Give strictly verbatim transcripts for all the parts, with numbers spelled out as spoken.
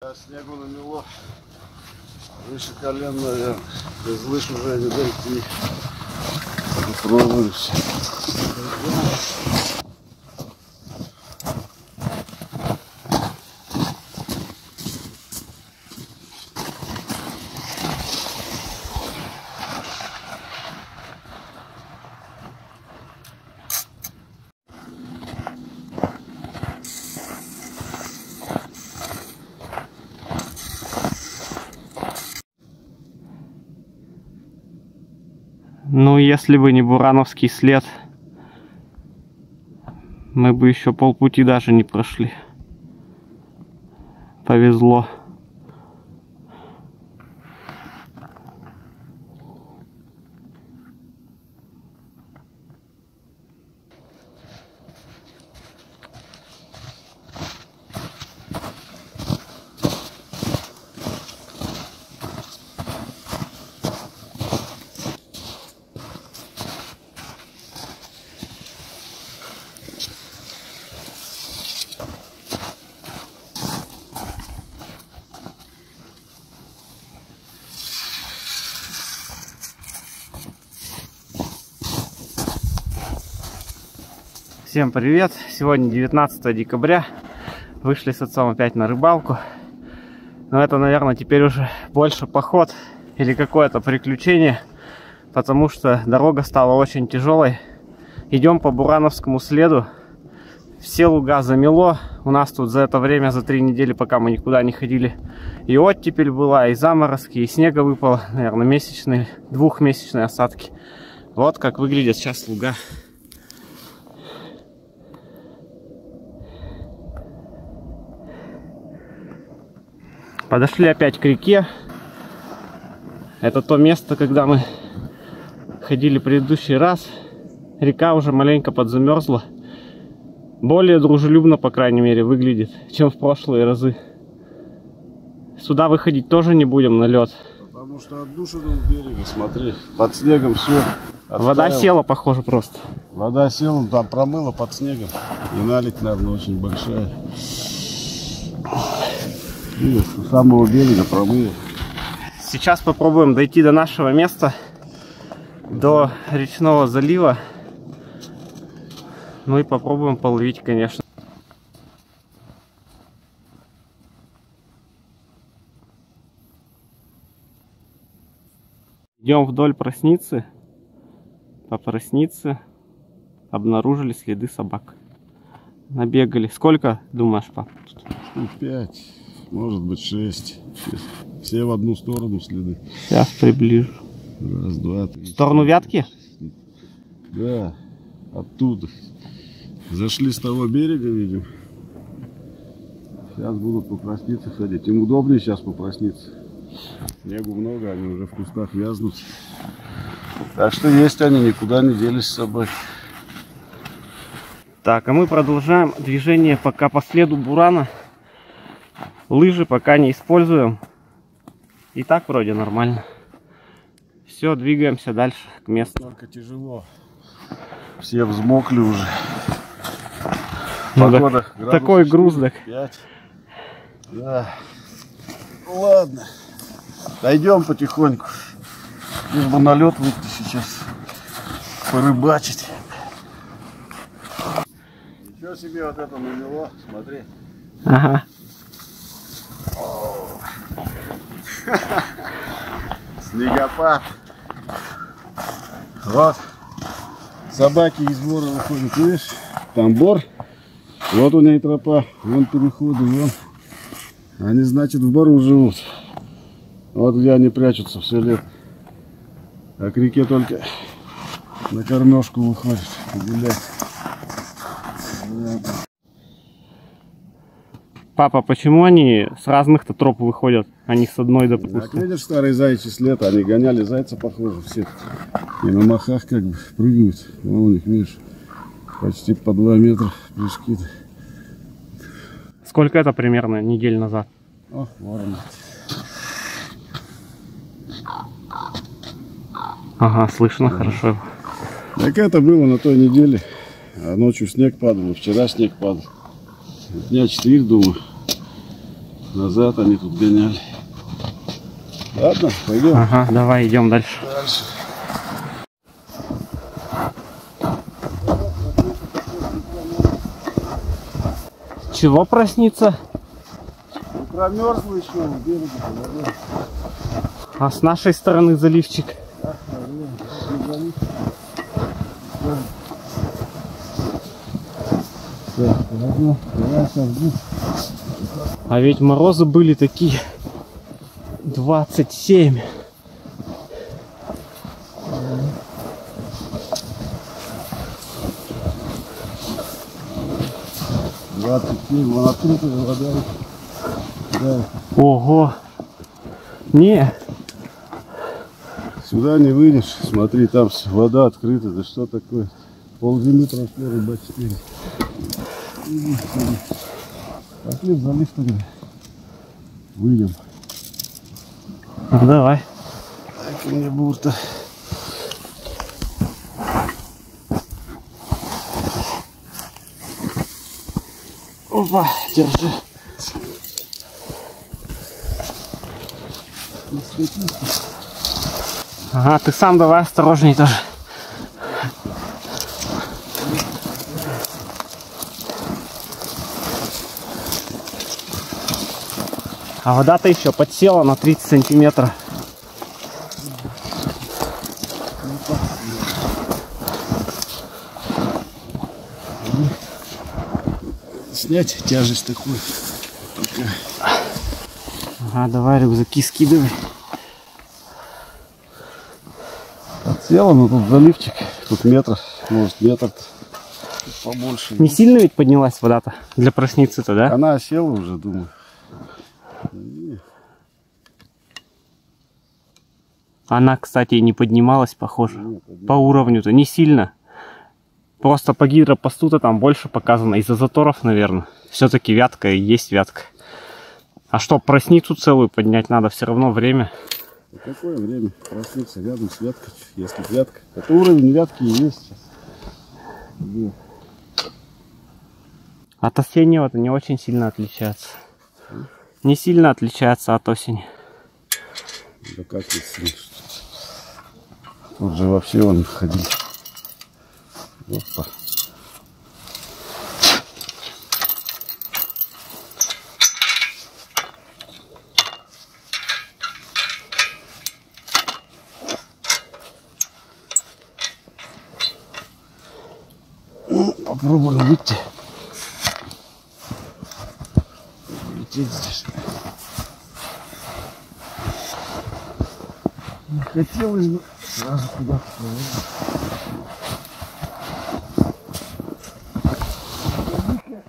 А снегу намело выше колен, наверное. Без лыж уже не дойти. Попробуем все. Ну, если бы не бурановский след, мы бы еще полпути даже не прошли. Повезло. Всем привет! Сегодня девятнадцатое декабря. Вышли с отцом опять на рыбалку. Но это, наверное, теперь уже больше поход или какое-то приключение, потому что дорога стала очень тяжелой. Идем по бурановскому следу. Все луга замело. У нас тут за это время, за три недели, пока мы никуда не ходили, и оттепель была, и заморозки, и снега выпало. Наверное, месячные, двухмесячные осадки. Вот как выглядит сейчас луга. Подошли опять к реке. Это то место, когда мы ходили в предыдущий раз. Река уже маленько подзамерзла. Более дружелюбно, по крайней мере, выглядит, чем в прошлые разы. Сюда выходить тоже не будем на лед. Потому что отдушина в береге, смотри, под снегом все. Отставило. Вода села, похоже, просто. Вода села, там промыла под снегом. И наледь, наверное, очень большая. Видишь, у самого берега промыли. Сейчас попробуем дойти до нашего места, до речного залива. Ну и попробуем половить, конечно. Идем вдоль Просницы. По Проснице обнаружили следы собак. Набегали. Сколько, думаешь, пап? Пять. Может быть шесть. Все в одну сторону следы. Сейчас приближу. Раз, два, три. В сторону Вятки? Да, оттуда. Зашли с того берега, видим. Сейчас будут по Проснице ходить. Им удобнее сейчас по Проснице. Снегу много, они уже в кустах вязнут. Так что есть они, никуда не делись с собой. Так, а мы продолжаем движение пока по следу бурана. Лыжи пока не используем. И так вроде нормально. Все, двигаемся дальше к месту. Только тяжело. Все взмокли уже. Ну, погода. Да, такой груз. Да. Ладно. Дойдем потихоньку. Лишь бы на лед выйти сейчас. Порыбачить. Ничего себе вот это навело. Смотри. Ага. Снегопад. Вот. Собаки из бора выходят, видишь? Там бор. Вот у нее тропа. Вон переходы, вон. Они, значит, в бору живут. Вот где они прячутся все лето. А к реке только на кормежку выходят гулять. Папа, почему они с разных-то троп выходят, а не с одной, допустим? Так, видишь, старые заячьи след, они гоняли зайца, похоже, все. И на махах как бы прыгают. Вон у них, видишь, почти по два метра прыжки-то. Сколько это примерно недель назад? О, ворона. Ага, слышно, да. Хорошо. Так это было на той неделе. А ночью снег падал, вчера снег падал. Дня четыре, думаю. назад они тут гоняли. Ладно, пойдем. Ага, давай идем дальше. дальше. Чего проснится? Ну, промерзло еще в береге. А с нашей стороны заливчик. Ах, наверное, а ведь морозы были такие двадцать семь. двадцать семь, вон открытая вода. Да. Ого! Не! Сюда не выйдешь, смотри, там вода открыта, да что такое? Ползимы прошли, рыбачки. Пошли в залив тогда. Выйдем. Ну давай. Так, у меня бурта. Опа, держи. Ага, ты сам давай осторожней тоже. А вода-то еще подсела на тридцать сантиметров. Снять тяжесть такую. Ага, давай рюкзаки скидывай. Подсела, но тут заливчик. Тут метр, может метр побольше. Не сильно ведь поднялась вода-то для просницы-то, да? Она осела уже, думаю. Она, кстати, и не поднималась, похоже. Не, поднималась. По уровню-то не сильно. Просто по гидропосту-то там больше показано. Из-за заторов, наверное. Все-таки вятка и есть вятка. А что, просницу целую поднять надо, все равно время. А какое время? Просница рядом с вяткой, если вятка. Это уровень вятки и есть сейчас. Где? От осеннего-то не очень сильно отличается. Не сильно отличается от осени. Да как если... Тут же вообще он ходил. Опа. Ну, попробуем выйти. Лететь здесь. Не хотелось бы сразу туда.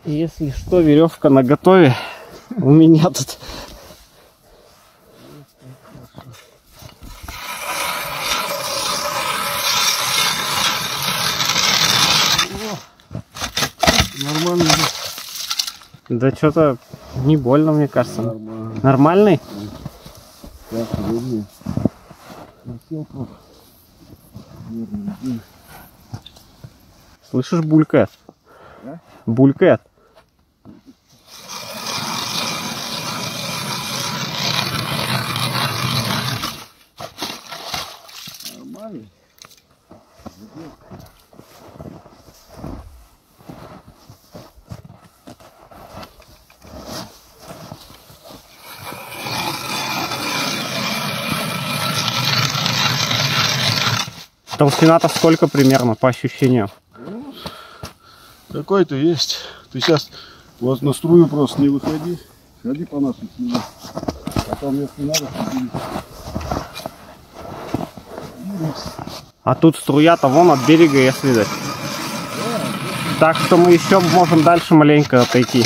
Если что, веревка наготове. У меня тут. Нормально. Да что-то не больно, мне кажется. Нормально. Нормальный? Да, удобнее. Слышишь, булькает? Да? Булькает. Нормально. Толщина-то сколько примерно по ощущениям? Какой-то есть. Ты сейчас вот на струю просто не выходи. Ходи по нашей струю. Потом, если надо, ходи. А тут струя-то вон от берега, если дать. Так что мы еще можем дальше маленько отойти.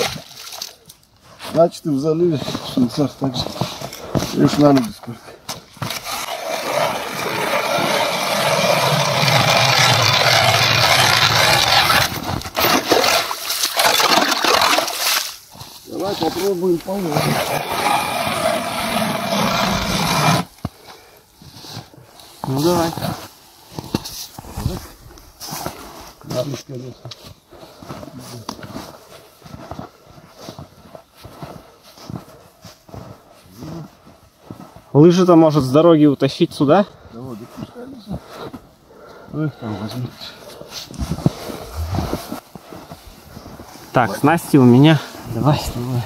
Значит, и в заливе в шансах так же. Видишь, на люди сколько. Попробуем положить. Ну давай. Ладно, конечно. Лыжи-то может с дороги утащить сюда? Да вот, их там возьмут. Так, снасти у меня. Давай, снимай.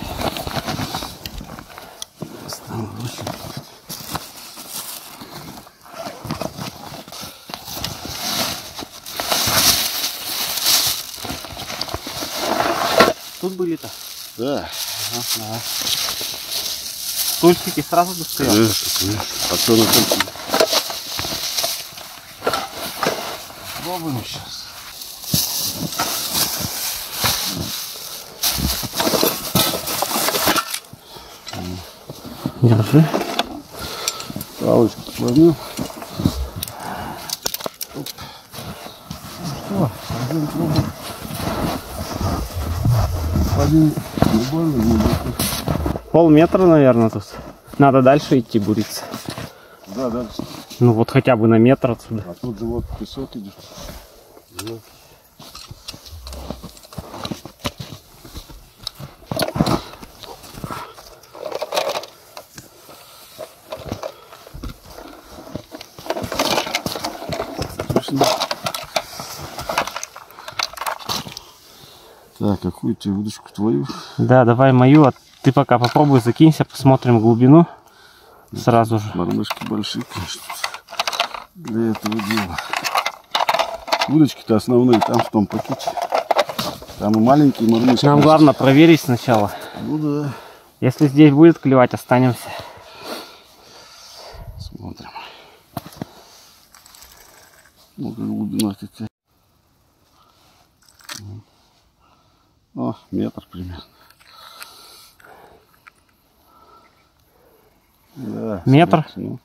Тут были-то? Да. Ага, давай. Тульчики сразу достаем? Конечно, конечно. Потом попробуем сейчас. Держи. Палочку склонил. Ну что, пойдем пробуем. Один приборный небольшой. Полметра, наверное, тут. Надо дальше идти буриться. Да, дальше. Ну вот хотя бы на метр отсюда. А тут же вот песок идет. Вот. Так, какую тебе удочку твою? Да, давай мою, а ты пока попробуй закинься, посмотрим глубину сразу же. Мормышки большие, конечно, для этого дела. Удочки-то основные там в том пакете. Там и маленькие мормышки. Нам главное проверить сначала. Ну да. Если здесь будет клевать, останемся. Смотрим. Ну, глубина какая. О, метр примерно. Да, метр? Ну,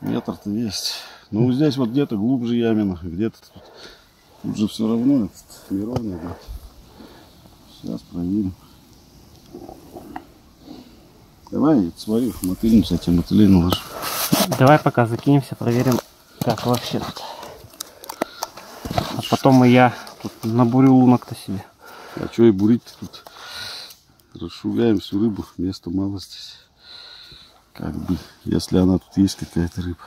метр-то есть. Ну, здесь вот где-то глубже ямина, где-то тут. Тут же все равно, неровно. Да. Сейчас проверим. Давай, свою мотыльну, с этим мотылей наложим. Давай пока закинемся, проверим, как вообще тут. А потом и я тут набурю лунок-то себе. А что и бурить-то тут? Расшугаем всю рыбу, места мало здесь. Как бы, если она тут есть, какая-то рыба.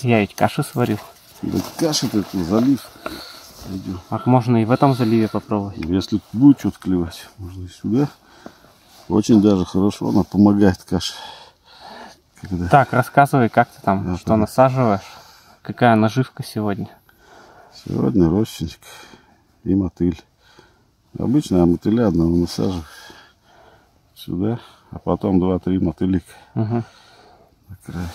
Я ведь кашу сварил. Да каша-то это залив. Идем. Так можно и в этом заливе попробовать. Если тут будет что-то клевать, можно и сюда. Очень даже хорошо, она помогает каше. Когда... Так, рассказывай, как ты там, да, что там насаживаешь? Какая наживка сегодня? Сегодня рощенник и мотыль. Обычная мотыля одного насаживаю сюда, а потом два-три мотылика. Угу. Да.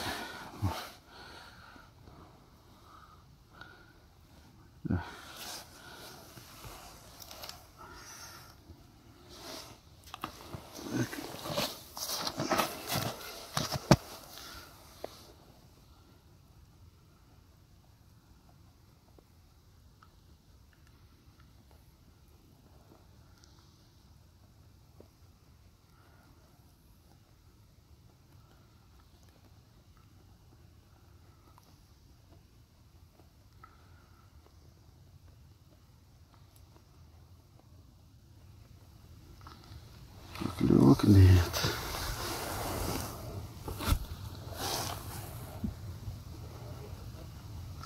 Клевок нет.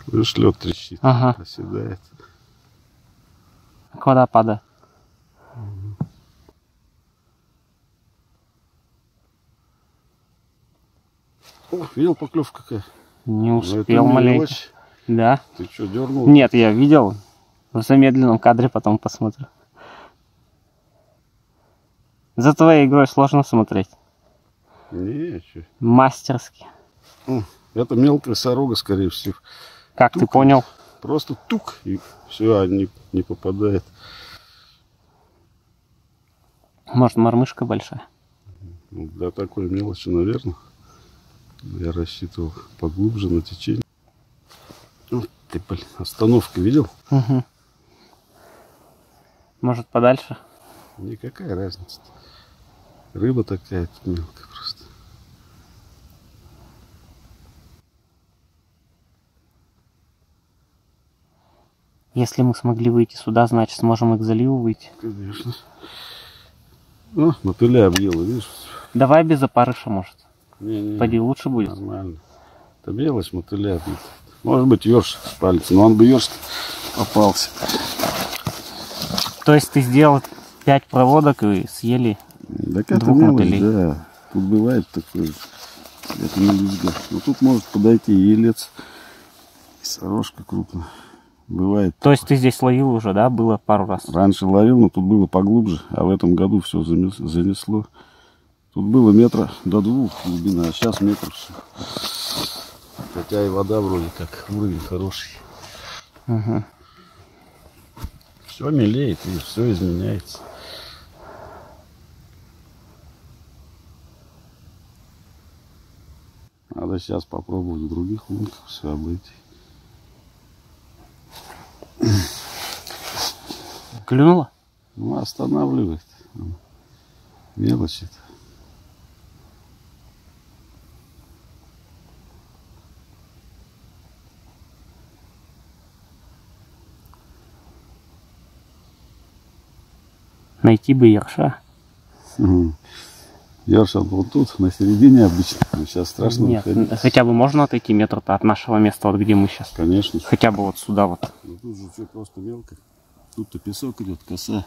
Слышь, лед трещит, ага. Оседает. Вода падает. Угу. О, видел поклевка какая? Не успел маленько. Да. Ты что, дернул? Нет, я видел. В замедленном кадре потом посмотрю. За твоей игрой сложно смотреть. Ничего. Мастерски. Это мелкая сорога, скорее всего. Как тук, ты понял? Просто тук, и все, не, не попадает. Может, мормышка большая? Да, такой мелочи, наверное. Я рассчитывал поглубже на течение. О, ты, блин, остановку видел? Угу. Может, подальше? Никакая разница. Рыба такая тут мелкая просто. Если мы смогли выйти сюда, значит сможем и к заливу выйти. Конечно. Ну, мотыля объела, видишь? Давай без опарыша, может. Не, не, пойди, лучше будет. Нормально. Это белый шмотыля. Может быть, ёрш спалится, но он бы ёрш попался. То есть ты сделал пять проводок и съели двух мотылей? Да, тут бывает такое. Это не везде. Но тут может подойти и елец, и сорожка крупная. Бывает. То есть ты здесь ловил уже, да? Было пару раз? Раньше ловил, но тут было поглубже, а в этом году все занесло. Тут было метра до двух глубина, а сейчас метров. Хотя и вода вроде как, уровень хороший. Ага. Все мелеет и все изменяется. Надо сейчас попробовать в других лунках все обойти. Клюнула? Ну, останавливает. Мелочи-то. Найти бы ерша. Угу. Ерша был тут, на середине обычно. Сейчас страшно. Нет, хотя бы можно отойти метр-то от нашего места, вот где мы сейчас. Конечно. Хотя бы вот сюда вот. Ну, тут же все просто мелко. Тут-то песок идет, коса.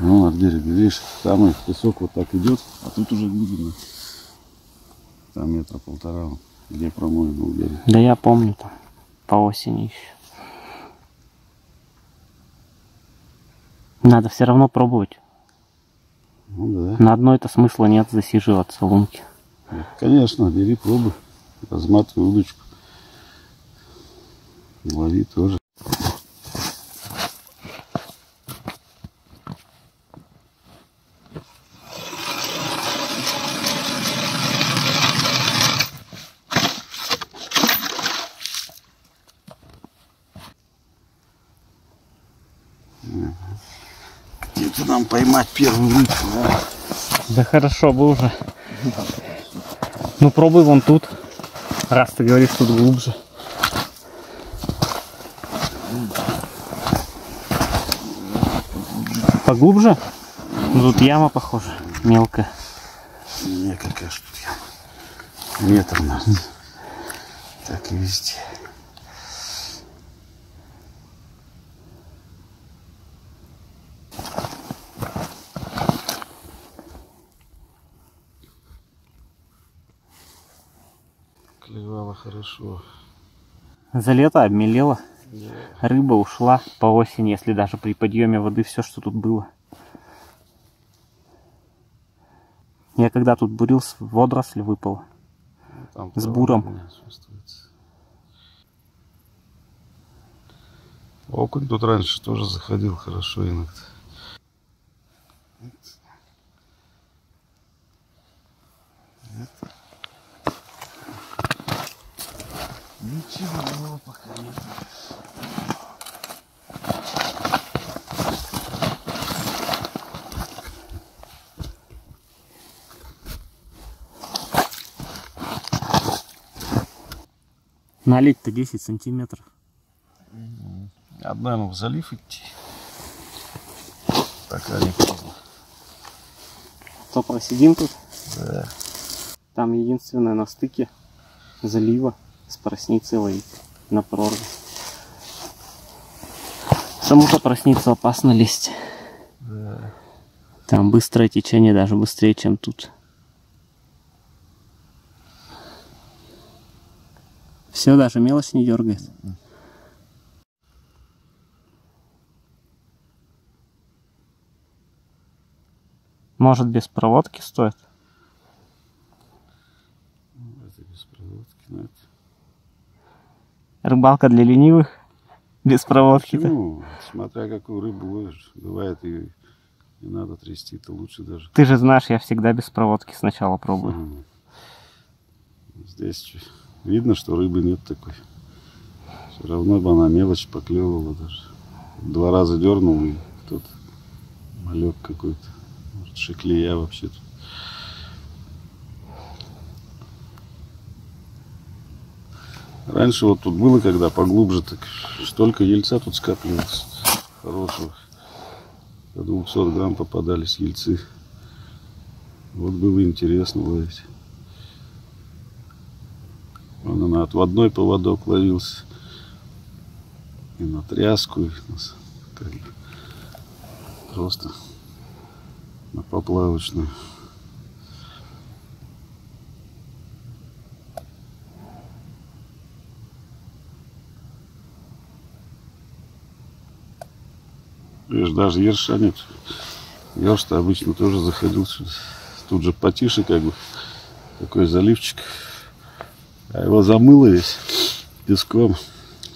Ну, от берега, видишь, там песок вот так идет, а тут уже глубина. Там метра полтора, где промой был берег. Да я помню там, по осени еще. Надо все равно пробовать. Ну, да. На одной-то смысла нет засиживаться в лунке. Конечно, бери пробы, разматывай удочку. Лови тоже. Где-то нам поймать первую рыбку, да? Да хорошо бы уже. Ну пробуй вон тут, раз ты говоришь, тут глубже. Поглубже? Ну тут яма, похоже, мелкая. Не, какая же тут яма. Метр нас. Так и везде. Клевала хорошо. За лето обмелела. Yeah. Рыба ушла по осени, если даже при подъеме воды все, что тут было. Я когда тут бурился, водоросль выпала. Там с буром. Окунь тут раньше тоже заходил хорошо иногда. Ничего нового пока нет. Налить-то десять сантиметров. Одна в залив идти. Пока не поздно. То просидим тут. Да. Там единственное на стыке залива. С просницей ловить на прорву. Саму-то просницу опасно лезть. Да. Там быстрое течение, даже быстрее, чем тут. Все, даже мелочь не дергает. Может, без проводки стоит? Это без проводки, но это... Рыбалка для ленивых, без проводки-то. Смотря какую рыбу ловишь, бывает и не надо трясти, то лучше даже. Ты же знаешь, я всегда без проводки сначала пробую. Здесь видно, что рыбы нет такой. Все равно бы она мелочь поклевывала даже. Два раза дернул, и тут малек какой-то. Может, шеклея вообще-то. Раньше вот тут было, когда поглубже, так столько ельца тут скапливалось хорошего. До двухсот грамм попадались ельцы. Вот было интересно ловить. Вон на отводной поводок ловился, и на тряску, и просто на поплавочную. Видишь, даже ерша нет. Ерш-то обычно тоже заходил сюда. Тут же потише, как бы, такой заливчик. А его замыло весь песком.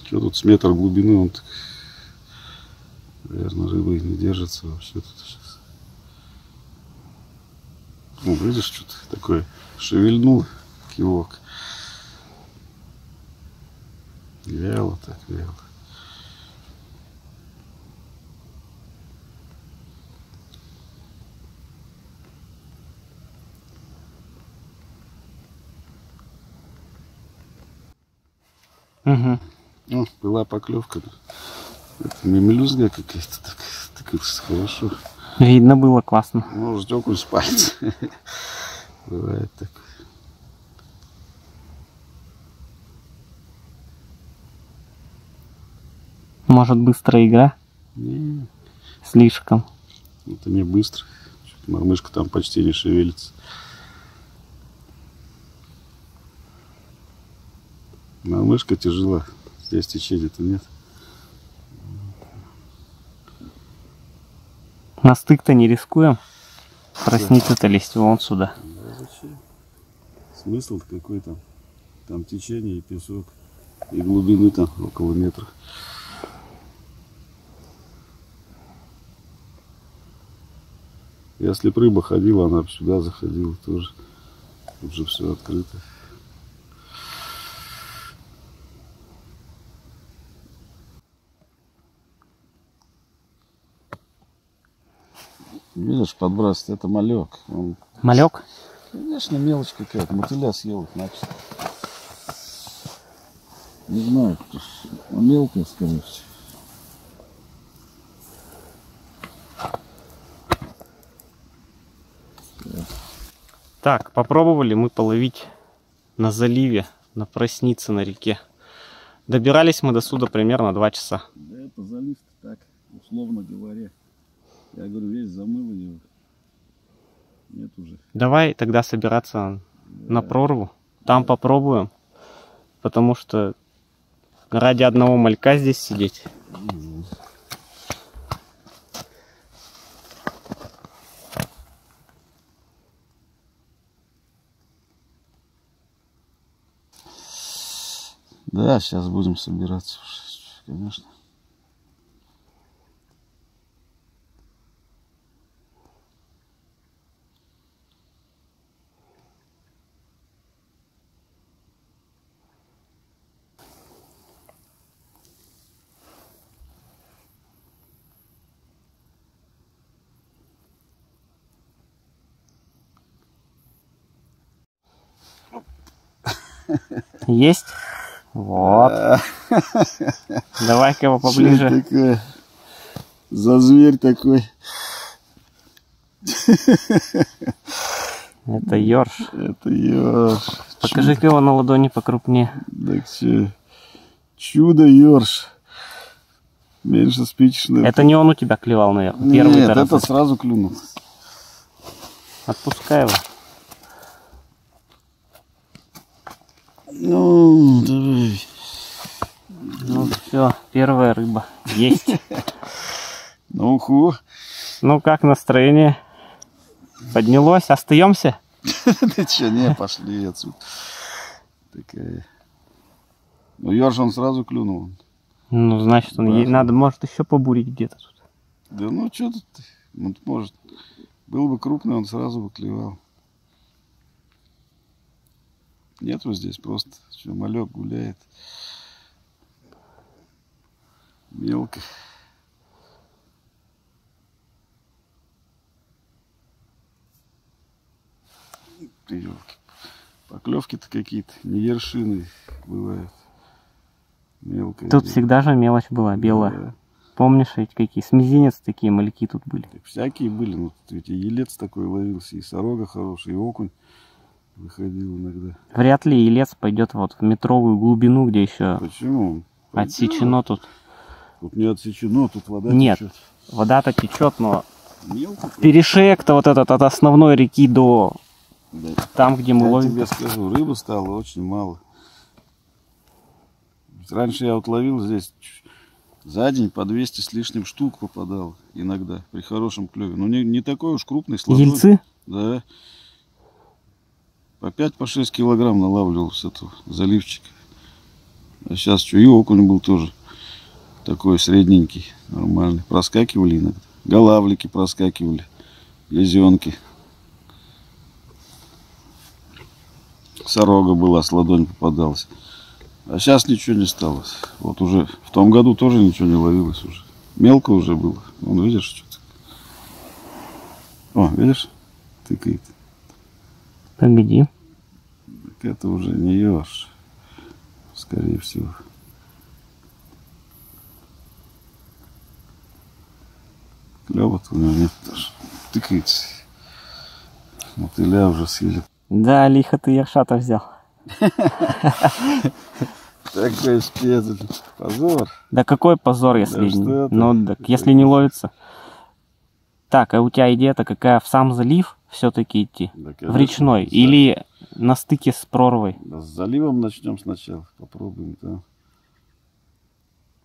Что тут с метр глубины, он так, наверное, рыбы не держится вообще тут сейчас. Ну, видишь, что-то такое шевельнул кивок. Вяло так, вяло. Угу. Ну, была поклевка. Это мемелюзга какая-то, так, так хорошо. Видно было классно. Ну, ждёк он с пальца. Бывает так. Может, быстрая игра? Не. Слишком. Это не быстро. Мормышка там почти не шевелится. Мышка тяжела, здесь течения-то нет. На стык-то не рискуем. Просница-то лезть вон сюда. Да, смысл какой там? Там течение и песок. И глубины там около метра. Если бы рыба ходила, она бы сюда заходила тоже. Тут же все открыто. Видишь, подбрасывает, это малек. Он... Малек? Конечно, мелочь какая-то. Мотыля съел, значит. Не знаю, кто... он мелкий, скорее всего. Так, попробовали мы половить на заливе, на Проснице, на реке. Добирались мы до суда примерно два часа. Да это залив-то так, условно говоря. Я говорю, весь замыл его. Нет уже. Давай тогда собираться да. на прорву. Там да. попробуем. Потому что ради одного малька здесь сидеть. Угу. Да, сейчас будем собираться, конечно. Есть? Вот. Давай-ка его поближе. За зверь такой. Это ёрш. Это ёрш. Покажи-ка его на ладони покрупнее. Так че? Чудо ёрш. Меньше спичечное. Это не он у тебя клевал, наверное. Первый Нет, это сразу клюнул. Отпускай его. Ну, давай. Ну все, первая рыба есть. Ну уху. Ну как настроение? Поднялось? Остаемся? Ты че, не, пошли отсюда. Такая. Ну ёрш он сразу клюнул. Ну значит он ей надо, может еще побурить где-то тут. Да ну что тут, он может, был бы крупный, он сразу бы клевал. Нету здесь просто, что малек гуляет. Мелко. Поклевки-то какие-то, не ершины бывают. Мелкая. Тут всегда же мелочь была, белая. Да. Помнишь эти какие? С мизинец такие мальки тут были. Так всякие были, ну тут ведь и елец такой ловился, и сорога хорошая, и окунь. выходил иногда. Вряд ли и лес пойдет вот в метровую глубину, где еще... Почему? Пойдет. Отсечено тут. Тут не отсечено, тут вода Нет, течет. Нет, вода-то течет, но перешеек-то вот этот от основной реки до... Да. Там, где мы я ловим. Я тебе скажу, рыбы стало очень мало. Раньше я вот ловил здесь за день по двести с лишним штук попадал иногда при хорошем клеве. Но не, не такой уж крупный, сложный. Ельцы? Да. По пять-шесть килограмм налавливал с этого заливчика. А сейчас что, и окунь был тоже такой средненький, нормальный. Проскакивали иногда. Голавлики проскакивали, езенки. Сорога была, с ладонь попадалась. А сейчас ничего не стало. Вот уже в том году тоже ничего не ловилось уже. Мелко уже было. Вон, видишь, что-то. О, видишь? Тыкает. Погоди. Так это уже не еж. Скорее всего. Клёва-то у него нет даже. Тыкается. Мотыля уже съели. Да, лихо ты ерша-то взял. Такой спец. Позор. Да какой позор, если не... Ну, так, если не ловится. Так, а у тебя идея-то какая? В сам залив все-таки идти? Да, конечно, в речной? За... Или на стыке с прорвой? Да, с заливом начнем сначала. Попробуем там.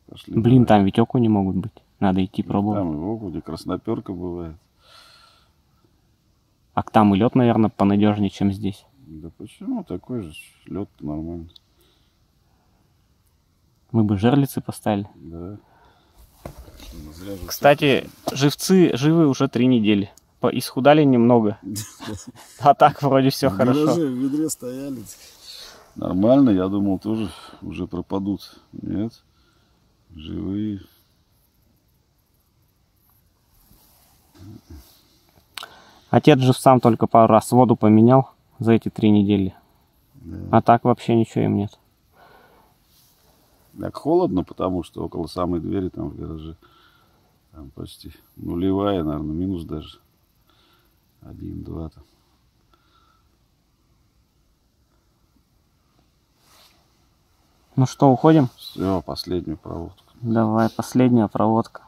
Пошли, Блин, давай. Там ведь окуни могут быть. Надо идти пробовать. Там и окуни, красноперка бывает. А там и лед, наверное, понадежнее, чем здесь. Да почему? Такой же лед нормальный. Мы бы жерлицы поставили. Да. Кстати, живцы живы уже три недели. Исхудали немного. А так вроде все хорошо. В ведре стояли. Нормально, я думал, тоже уже пропадут. Нет. Живые. Отец же сам только пару раз воду поменял за эти три недели. Да. А так вообще ничего им нет. Так холодно, потому что около самой двери там в гараже. Там почти нулевая, наверное, минус даже. один-два там. Ну что, уходим? Все, последнюю проводку. Давай, последняя проводка.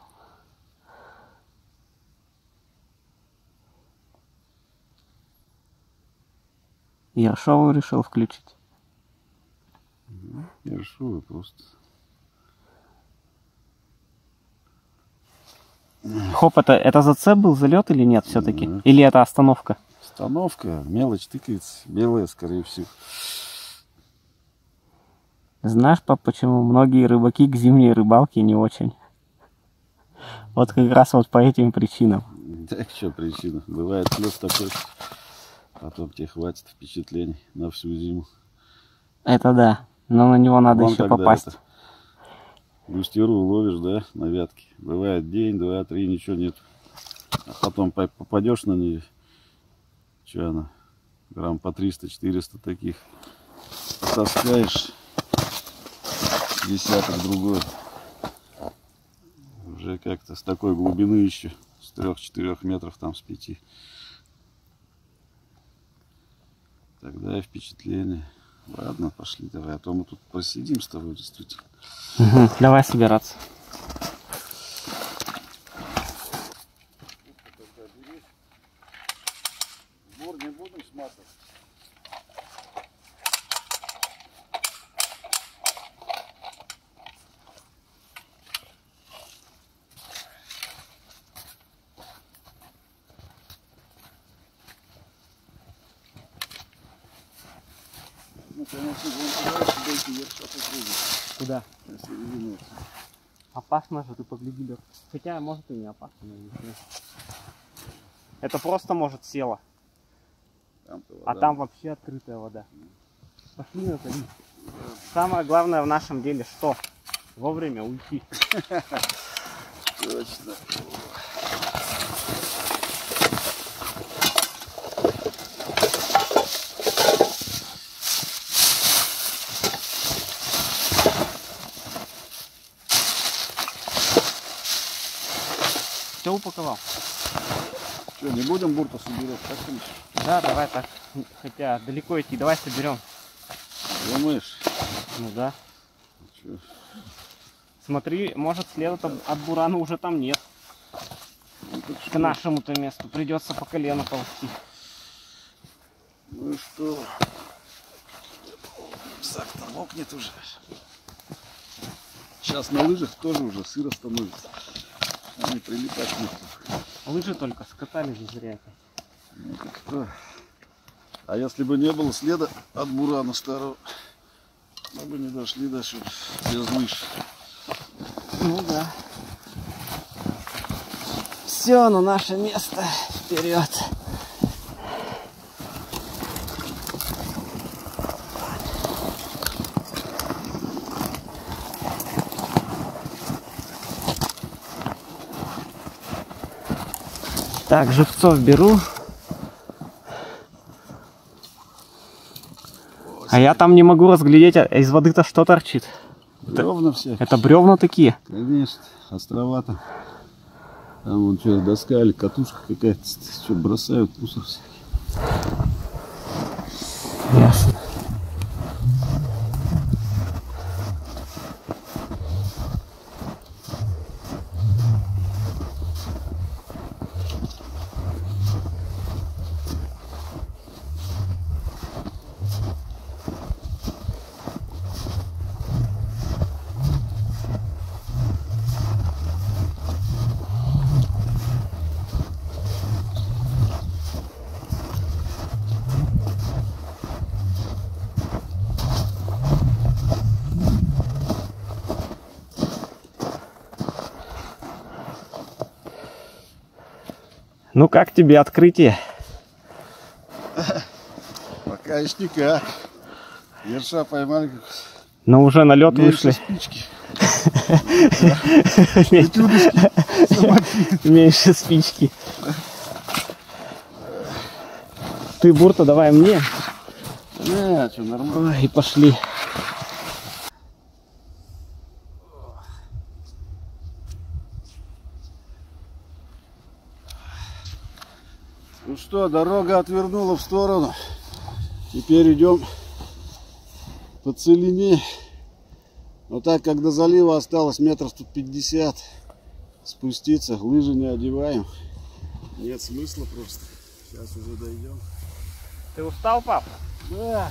Ершовую решил включить. Ершовую просто. Хоп, это, это зацеп был, залет или нет все-таки? Да. Или это остановка? Остановка, мелочь тыкается, белая, скорее всего. Знаешь, пап, почему многие рыбаки к зимней рыбалке не очень? Вот как раз вот по этим причинам. Да, что причина? Бывает лед такой... Потом тебе хватит впечатлений на всю зиму. Это да, но на него надо Вон еще попасть. Густеру ловишь, да, на вятке. Бывает день, два, три, ничего нет. А потом попадешь на нее, что она, грамм по триста-четыреста таких. Потаскаешь десяток другой. Уже как-то с такой глубины еще, с трех-четырех метров, там с пяти. Тогда и впечатление. Ладно, пошли, давай. А то мы тут посидим с тобой, действительно. Угу, давай собираться. Бор не буду сматывать. Куда? Опасно же, ты погляди, да. Хотя, может, и не опасно. Это просто, может, село. А там вообще открытая вода. Пошли на залив. Самое главное в нашем деле что? Вовремя уйти. Точно. Все упаковал. Что, не будем бурта собирать? Так, да, давай так. хотя далеко идти. Давай соберем. Думаешь? Ну да. Че? Смотри, может след от, от бурана уже там нет. Ну, к нашему-то месту придется по колено ползти. Ну и что? Псак-то мокнет уже. Сейчас на лыжах тоже уже сыро становится. Не прилипать нету. Лыжи только скатали же зря. Ну, так-то. А если бы не было следа от бурана старого, мы бы не дошли дальше без лыж. Ну да. Все, на наше место. Вперед. Так, живцов беру. А я там не могу разглядеть, а из воды-то что торчит? Бревна все. Это бревна такие? Конечно, острова-то. Там вон что, доска или катушка какая-то, что бросают, кусок всякий. Ясно. Ну как тебе открытие? Пока еще никак. Ерша поймали. Но уже на лед вышли. Спички. Меньше спички. Ты бурта давай мне. И пошли. Ну что, дорога отвернула в сторону. Теперь идем по целине. Но так как до залива осталось метров сто пятьдесят, спуститься, лыжи не одеваем. Нет смысла просто. Сейчас уже дойдем. Ты устал, пап? Да.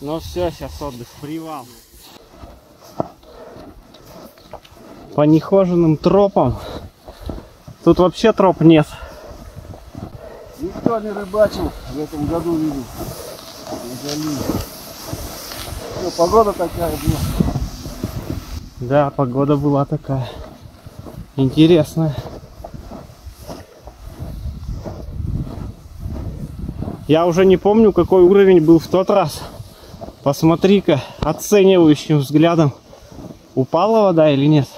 Ну все, сейчас отдых. Привал. По нехоженным тропам. Тут вообще троп нет. Никто не рыбачил в этом году, видел. Ну, погода такая была. Да, погода была такая. Интересная. Я уже не помню, какой уровень был в тот раз. Посмотри-ка, оценивающим взглядом. Упала вода или нет?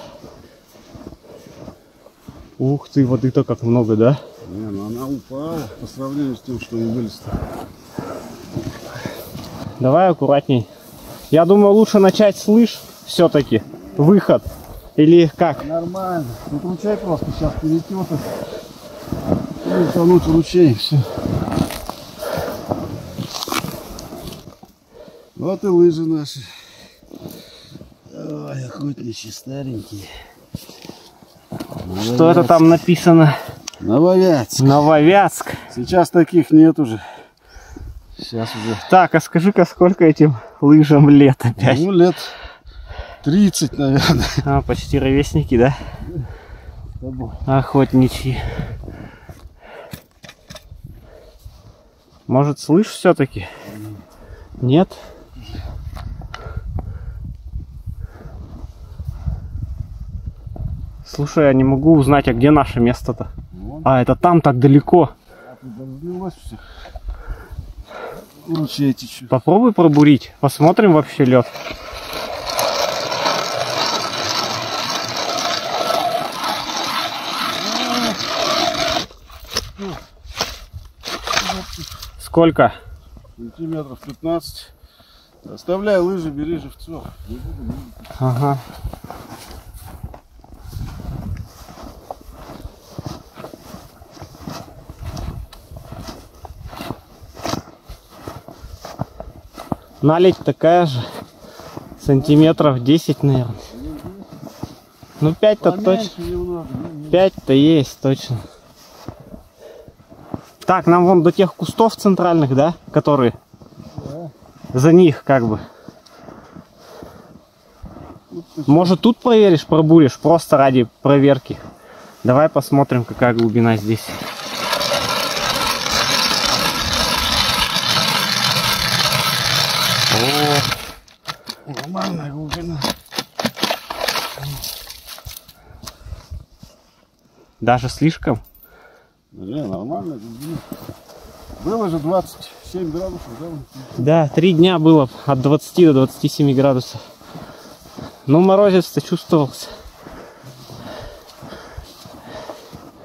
Ух ты, воды-то как много, да? Не, ну она упала по сравнению с тем, что и вылез. Давай аккуратней. Я думаю, лучше начать с лыж все-таки. Выход. Или как? Нормально. Тут ручей просто сейчас перетет. Перетянут ручей и все. Вот и лыжи наши. Ой, охотничьи, старенькие. Нововятск. Что это там написано? Нововятск. Нововятск. Сейчас таких нет уже. Сейчас уже. Так, а скажи-ка, сколько этим лыжам лет опять? Ну, лет тридцать, наверное. А, почти ровесники, да? Охотничьи. Может, слышь все-таки? Нет? Слушай, я не могу узнать, а где наше место-то? А, это там так далеко. Попробуй пробурить. Посмотрим вообще лед. Сколько? Сантиметров пятнадцать. Оставляй лыжи, бери живцов. Ага. Наледь такая же, сантиметров десять, наверное. Ну пять-то точно. пять-то есть точно. Так, нам вон до тех кустов центральных, да, которые да. За них как бы. Может тут проверишь, пробуришь, просто ради проверки. Давай посмотрим, какая глубина здесь. О, нормальная глубина. Даже слишком? Не, нормально, глубина. Было же двадцать семь градусов, да? Да, три дня было от двадцати до двадцати семи градусов. Ну, морозец-то чувствовался.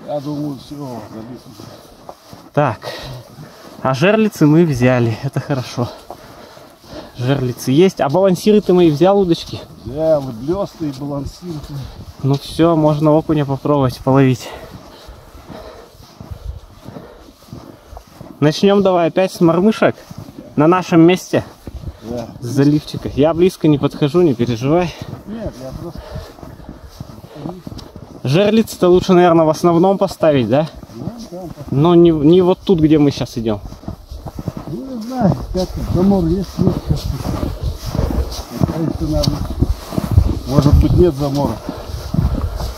Я думаю, все. Так, а жерлицы мы взяли, это хорошо. Жерлицы есть, а балансиры ты мои взял, удочки? Взял, и блесты, и балансиры. Ну все, можно окуня попробовать половить. Начнем давай опять с мормышек на нашем месте. Да. С заливчика. Я близко не подхожу, не переживай. Нет, я просто... Жерлицы-то лучше, наверное, в основном поставить, да? Ну, но не, не вот тут, где мы сейчас идем. Ну, не знаю, как-то замор есть, нет, как-то. Надо... Может быть, нет замора.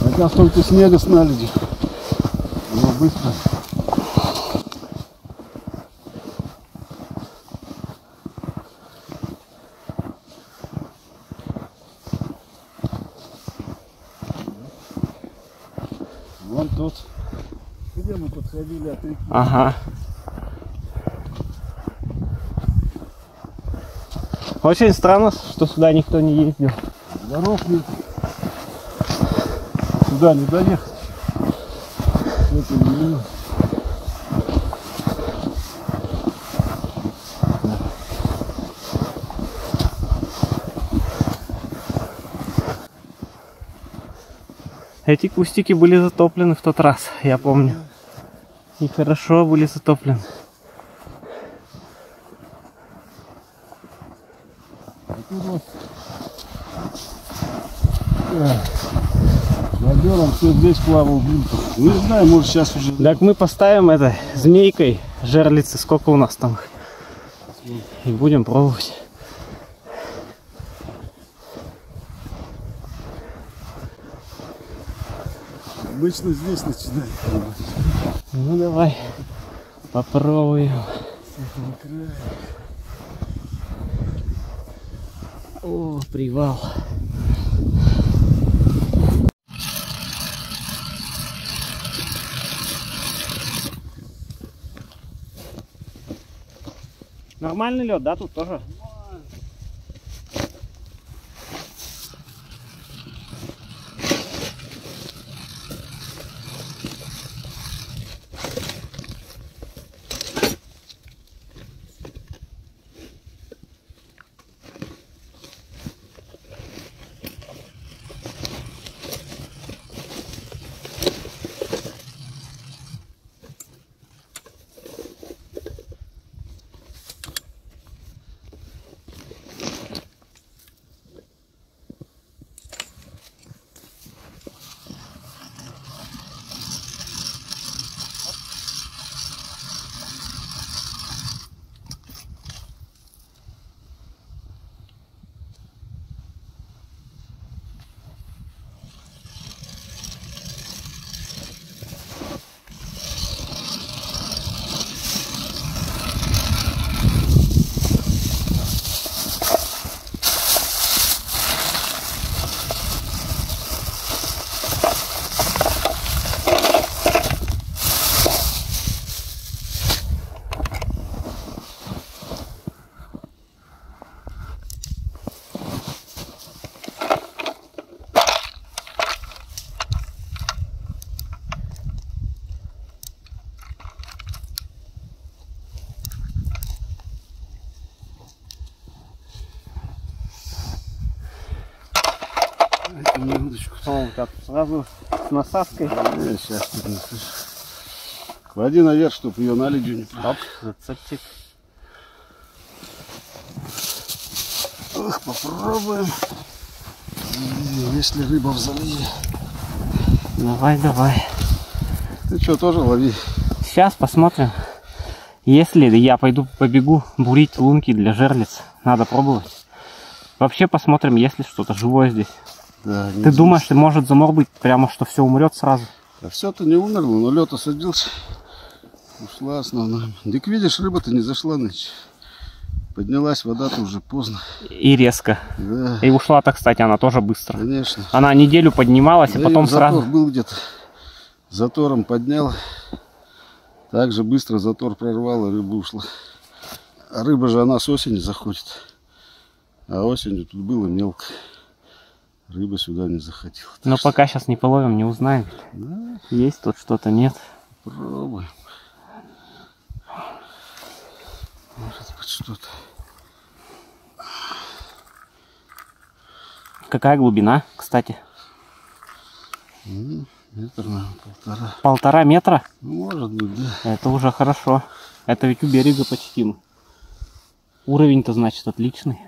Хотя столько снега с наледи. Но быстро. Ага. Очень странно, что сюда никто не ездил. Здоров ли? Сюда не доехать. Это не... Эти кустики были затоплены в тот раз, я помню. И хорошо были затоплены. Водером все здесь плавал. Не знаю, может сейчас уже. Так мы поставим это змейкой жерлицы, сколько у нас там. И будем пробовать. Обычно здесь начинает. Ну давай попробуем. О, привал. Нормальный лед, да, тут тоже? О, так, сразу с насадкой. Нет, сейчас тут не слышу. Клади наверх, чтобы ее на ледю не пал. Зацептик. мертвых. Попробуем. Если рыба в заливе. Давай, давай. Ты что, тоже лови? Сейчас посмотрим. Если я пойду побегу бурить лунки для жерлиц, надо пробовать. Вообще посмотрим, есть ли что-то живое здесь. Да, ты думаешь, что может замор быть, прямо что все умрет сразу? Да все-то не умерло, но лед осадился. Ушла основная. Так видишь, рыба-то не зашла ночь. Поднялась вода-то уже поздно. И резко. Да. И ушла-то, кстати, она тоже быстро. Конечно. Она неделю поднималась, да, и потом сразу... Затор был где-то. Затором поднял. Так же быстро затор прорвал, и рыба ушла. А рыба же она с осени заходит. А осенью тут было мелко. Рыба сюда не захотела. Но что... пока сейчас не половим, не узнаем. Да. Есть тут что-то, нет. Пробуем. Может быть что-то. Какая глубина, кстати? Метр, наверное, полтора. Полтора метра? Может быть, да. Это уже хорошо. Это ведь у берега почти. Уровень-то, значит, отличный.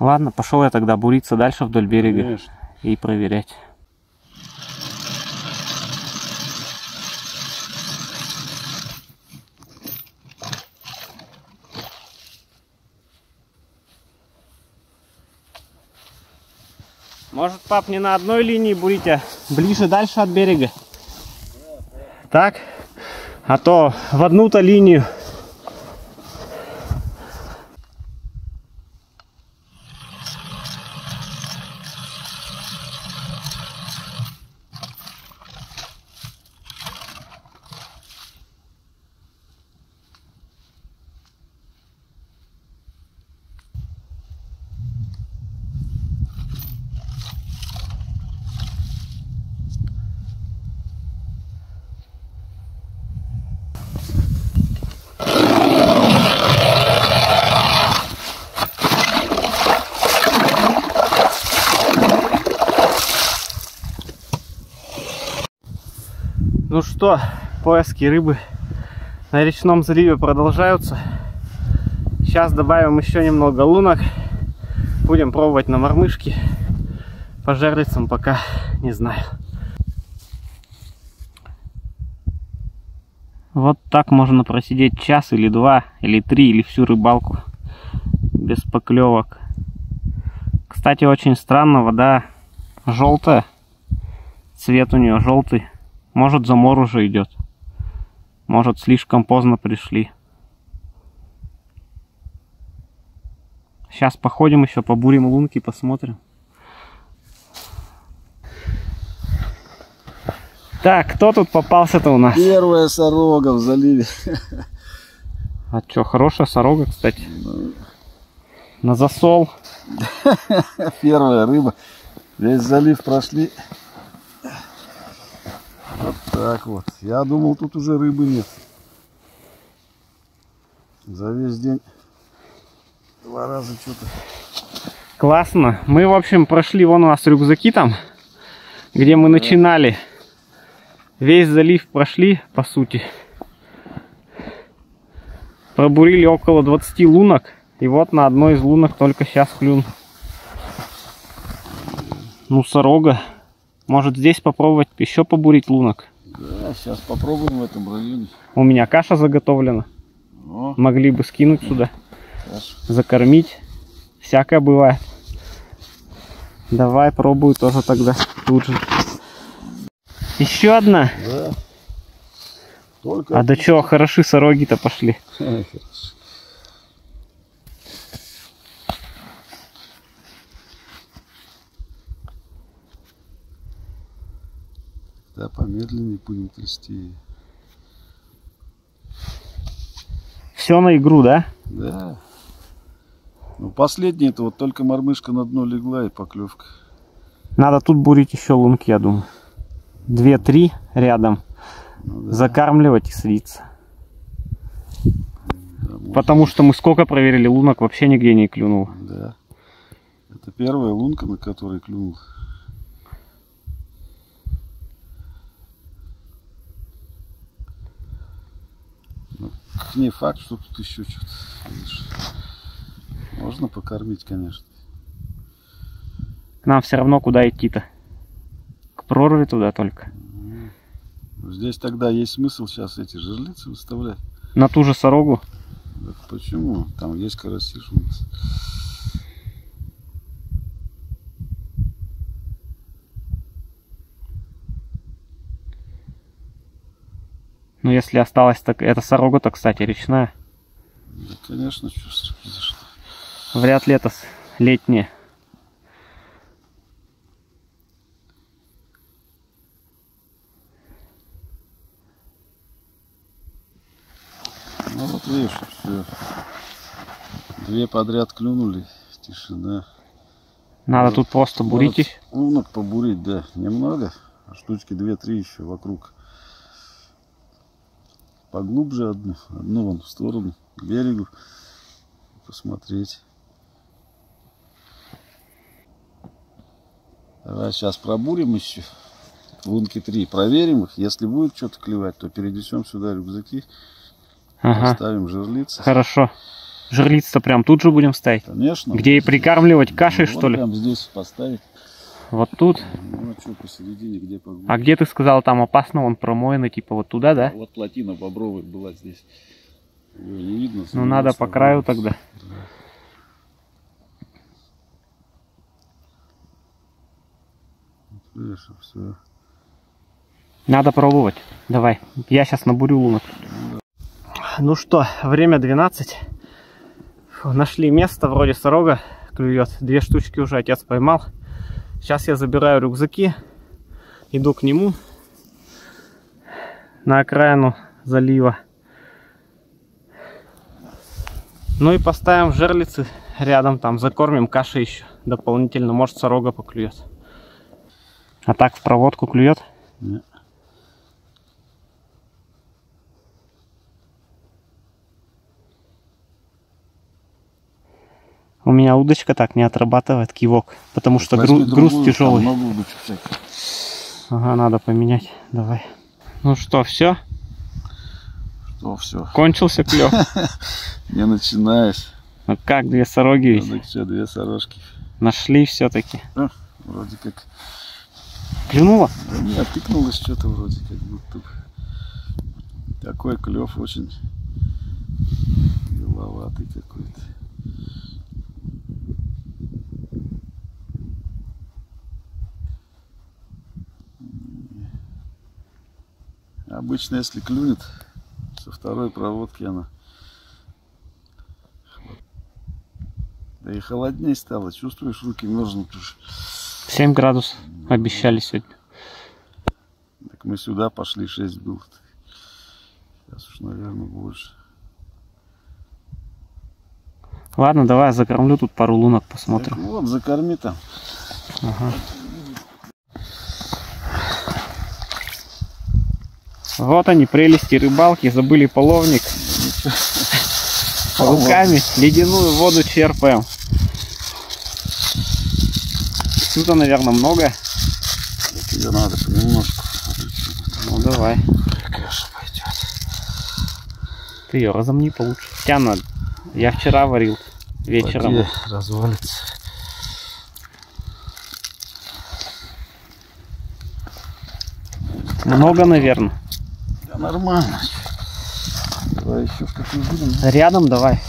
Ладно, пошел я тогда буриться дальше вдоль берега. Конечно. И проверять. Может, пап, не на одной линии бурить, а ближе дальше от берега? Так? А то в одну-то линию. Ну что, поиски рыбы на речном заливе продолжаются. Сейчас добавим еще немного лунок. Будем пробовать на мормышки. По жерлицам пока не знаю. Вот так можно просидеть час или два, или три, или всю рыбалку. Без поклевок. Кстати, очень странно, вода желтая. Цвет у нее желтый. Может, замор уже идет. Может, слишком поздно пришли. Сейчас походим еще, побурим лунки, посмотрим. Так, кто тут попался-то у нас? Первая сорога в заливе. А что, хорошая сорога, кстати. На засол. Первая рыба. Весь залив прошли. Вот так вот. Я думал, тут уже рыбы нет. За весь день два раза что-то. Классно. Мы, в общем, прошли, вон у нас рюкзаки там, где мы начинали. Весь залив прошли, по сути. Пробурили около двадцати лунок. И вот на одной из лунок только сейчас клюн. Ну, сорога. Может, здесь попробовать еще побурить лунок? Да, сейчас попробуем в этом районе. У меня каша заготовлена. О. Могли бы скинуть сюда. Каша. Закормить. Всякое бывает. Давай, пробую тоже тогда тут же. Еще одна? Да. Только а до чего хороши сороги-то пошли. Да, помедленнее будем трясти. Все на игру, да? Да. Ну, последнее-то вот только мормышка на дно легла и поклевка. Надо тут бурить еще лунки, я думаю. Две-три рядом. Ну, да. Закармливать и садиться. Да, потому что мы сколько проверили лунок, вообще нигде не клюнул. Да. Это первая лунка, на которой клюнул. Не факт, что тут еще что-то. Можно покормить, конечно. Нам все равно куда идти-то. К прорве туда только. Здесь тогда есть смысл сейчас эти жерлицы выставлять. На ту же сорогу? Да почему? Там есть карасиш у нас. Ну, если осталась, так эта сорога-то, кстати, речная. Да, конечно, чувствую. За что. Вряд ли это летняя. Ну, вот видишь, все. Две подряд клюнули, тишина. Надо вот, тут просто бурить. Ну, побурить, да, немного. Штучки две-три еще вокруг. Поглубже одну, одну вон в сторону, к берегу, посмотреть. Давай сейчас пробурим еще лунки три, проверим их. Если будет что-то клевать, то перенесем сюда рюкзаки, ага. Поставим жерлицы. Хорошо. Жерлицы-то прям тут же будем ставить? Конечно. Где и прикармливать кашей, ну, что ли? Прям здесь поставить. Вот тут. Ну, а что, посередине, где поглубже? А где ты сказал, там опасно, он промоенный, типа вот туда, да? А вот плотина бобровая была здесь. Её не видно. Ну надо по краю тогда. Да. Все. Надо пробовать. Давай. Я сейчас набурю лунок. Да. Ну что, время двенадцать. Фу, нашли место, вроде сорога клюет. Две штучки уже отец поймал. Сейчас я забираю рюкзаки, иду к нему на окраину залива. Ну и поставим жерлицы рядом, там закормим кашей еще дополнительно, может сорога поклюет. А так в проводку клюет? Нет. У меня удочка так не отрабатывает кивок, потому что груз, груз тяжелый. Ага, надо поменять. Давай. Ну что, все? Что все? Кончился клев? Не начинаешь. Ну как, две сороги ведь? Ну все, две сорожки. Нашли все-таки. Вроде как. Клюнуло? Да нет, тыкнулось что-то вроде как будто. Такой клев очень деловатый какой-то. Обычно, если клюнет, со второй проводки она. Да и холоднее стало. Чувствуешь, руки мерзнут уже. семь градусов обещали сегодня. Так мы сюда пошли, шесть было. Сейчас уж, наверное, больше. Ладно, давай я закормлю тут пару лунок, посмотрим. Так вот, закорми там. Ага. Вот они, прелести рыбалки, забыли половник. Руками ледяную воду черпаем. Тут, наверное, много. Тебе надо понемножку. Ну давай. Каша пойдет. Ты ее разомни получше. Тебя надо. Я вчера варил вечером. Воде развалится. Много, наверное. Нормально. Давай еще как-нибудь будем. Рядом давай.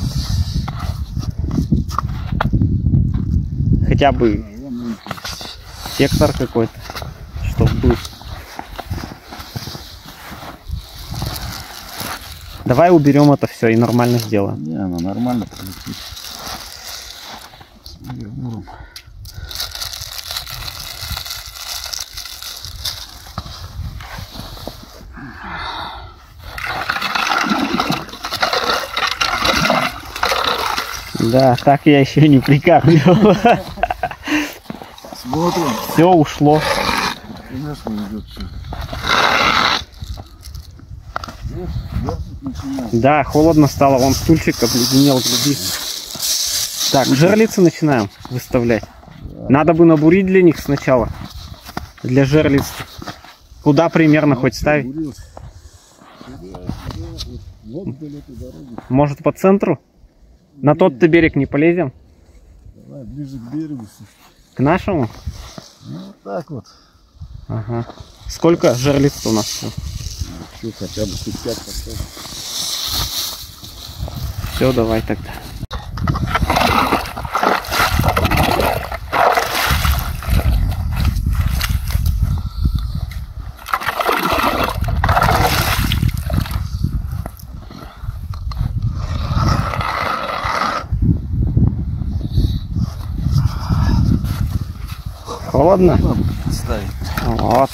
Хотя бы сектор какой-то, чтоб был. Давай уберем это все и нормально сделаем. Не, оно нормально прилетит. Да, так я еще не прикармливал. Смотрим. Все ушло. У нас идет все. Да, холодно стало, вон стульчик обледенел, гляди. Так, жерлицы начинаем выставлять. Надо бы набурить для них сначала. Для жерлиц. Куда примерно хоть ставить? Может, по центру? На тот-то берег не полезем? Давай ближе к берегу. К нашему? Ну, так вот. Ага. Сколько жерлиц у нас? Ну, хотя бы пятьдесят. Все, давай тогда. Холодно? Вот.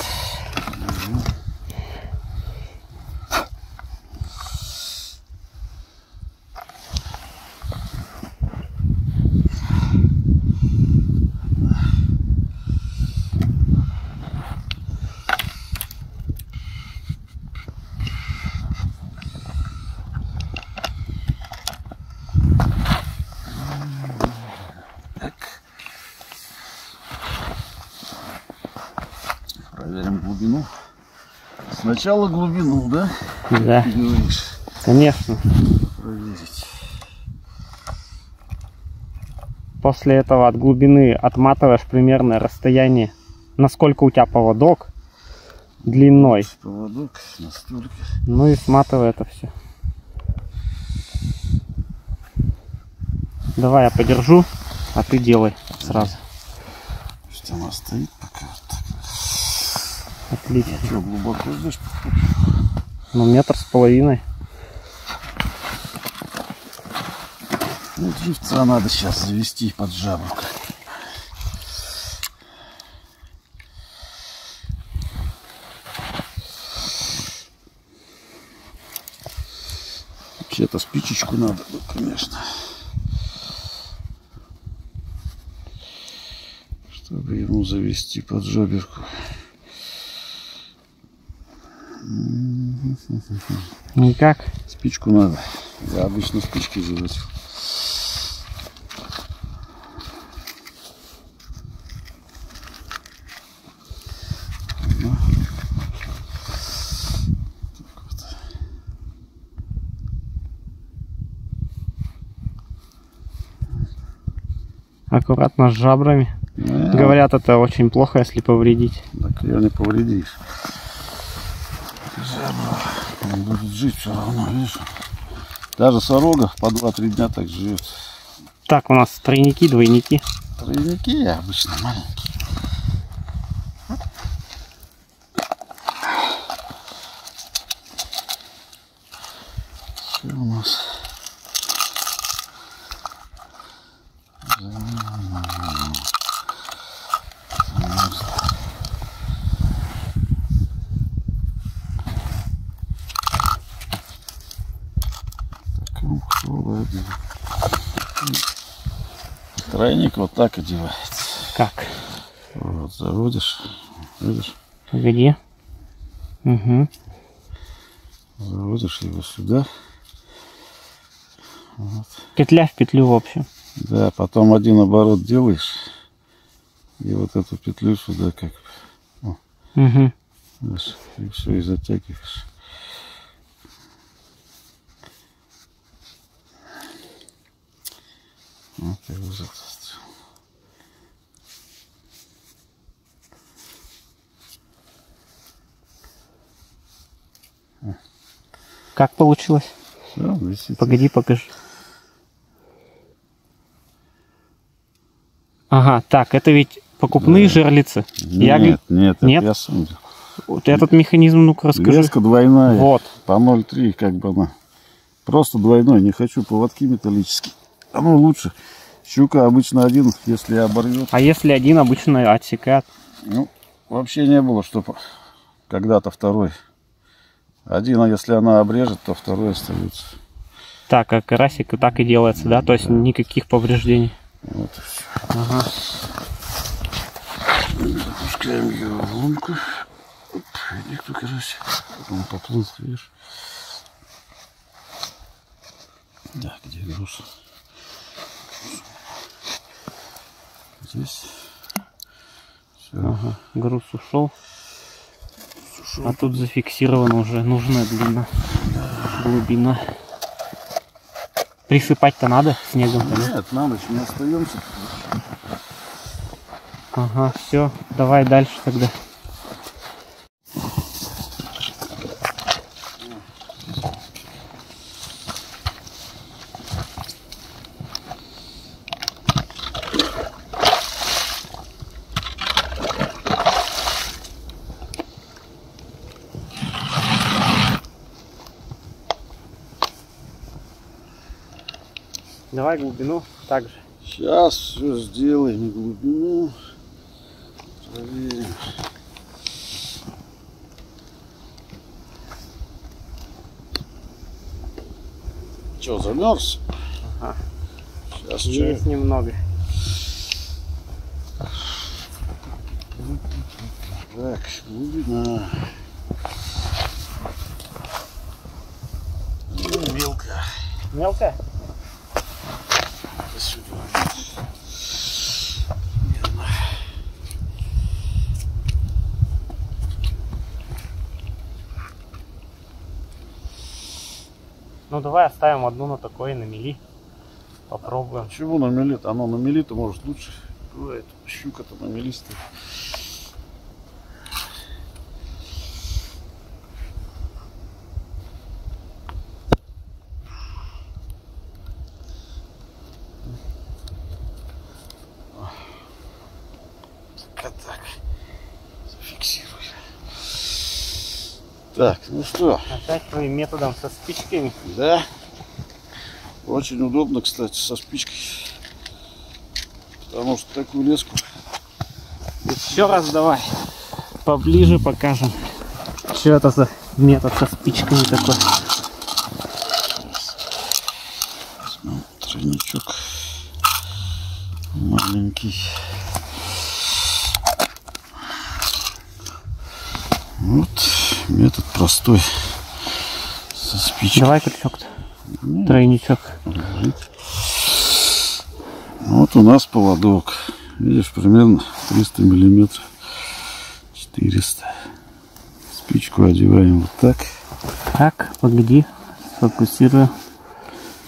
Сначала глубину, да? Да. Ты говоришь. Конечно. Проверить. После этого от глубины отматываешь примерное расстояние, насколько у тебя поводок длиной. Поводок настолько. Ну и сматывай это все. Давай я подержу, а ты делай сразу. Что она стоит пока? Отлично. А что, глубоко здесь? Ну, метр с половиной. Ну, живца надо сейчас завести под жабу. Вообще-то спичечку надо, ну, конечно. Чтобы ему завести под жаберку. Никак. Спичку надо. Я обычно спички заводил. Аккуратно с жабрами. Да. Говорят, это очень плохо, если повредить. Так я не повредишь. Он будет жить все равно, видишь? Даже сорога по два-три дня так живет. Так, у нас тройники, двойники. Тройники обычно маленькие. Все у нас. Тройник вот так одевается. Как? Вот заводишь, видишь? Где? Угу. Заводишь его сюда. Вот. Петля в петлю, в общем. Да, потом один оборот делаешь и вот эту петлю сюда как. О. Угу. Видишь? И все, и затягиваешь. Вот я его зацепил. Как получилось? Да, погоди, покажи. Ага, так, это ведь покупные, да, жерлицы? Нет, я... нет, нет? Я сам... Вот этот механизм, ну-ка расскажи. Леска двойная, вот. По ноль три как бы она. Просто двойной, не хочу поводки металлические. Ну лучше. Щука обычно один, если оборвет. А если один, обычно отсекает. Ну, вообще не было, что когда-то второй. Один, а если она обрежет, то второй остается. Так, как карасик так и делается, да? То есть да. Никаких повреждений. Вот. Ага. Запускаем его в лунку. Оп, никто карасик. Он поплыл, видишь? Да, где груз? Здесь. Все. Ага, груз ушел. ушел. А тут зафиксирована уже нужная длина. Да. Глубина. Присыпать-то надо снегом-то? Нет, на ночь мы остаемся. Ага, все, давай дальше тогда. Давай глубину также. Сейчас все сделаем, глубину проверим. Че, замерз? Ага. Сейчас есть чай. Немного. Так, глубина. Ну, мелко. Мелко? Сюда. Верно. Ну давай оставим одну на такой, на мели. Попробуем. А чего на мели-то? Оно на мели-то может лучше. Бывает, щука-то на мели стоит. Так, ну что? Опять твоим методом со спичками. Да. Очень удобно, кстати, со спичкой. Потому что такую леску. Еще раз давай. Поближе покажем. Что это за метод со спичками такой? Возьмем тройничок. Маленький. Вот. Метод простой со спичкой. Давай крючок-то. Тройничок. Вот у нас поводок. Видишь, примерно триста миллиметров. четыреста. Спичку одеваем вот так. Так, погоди. Сфокусирую.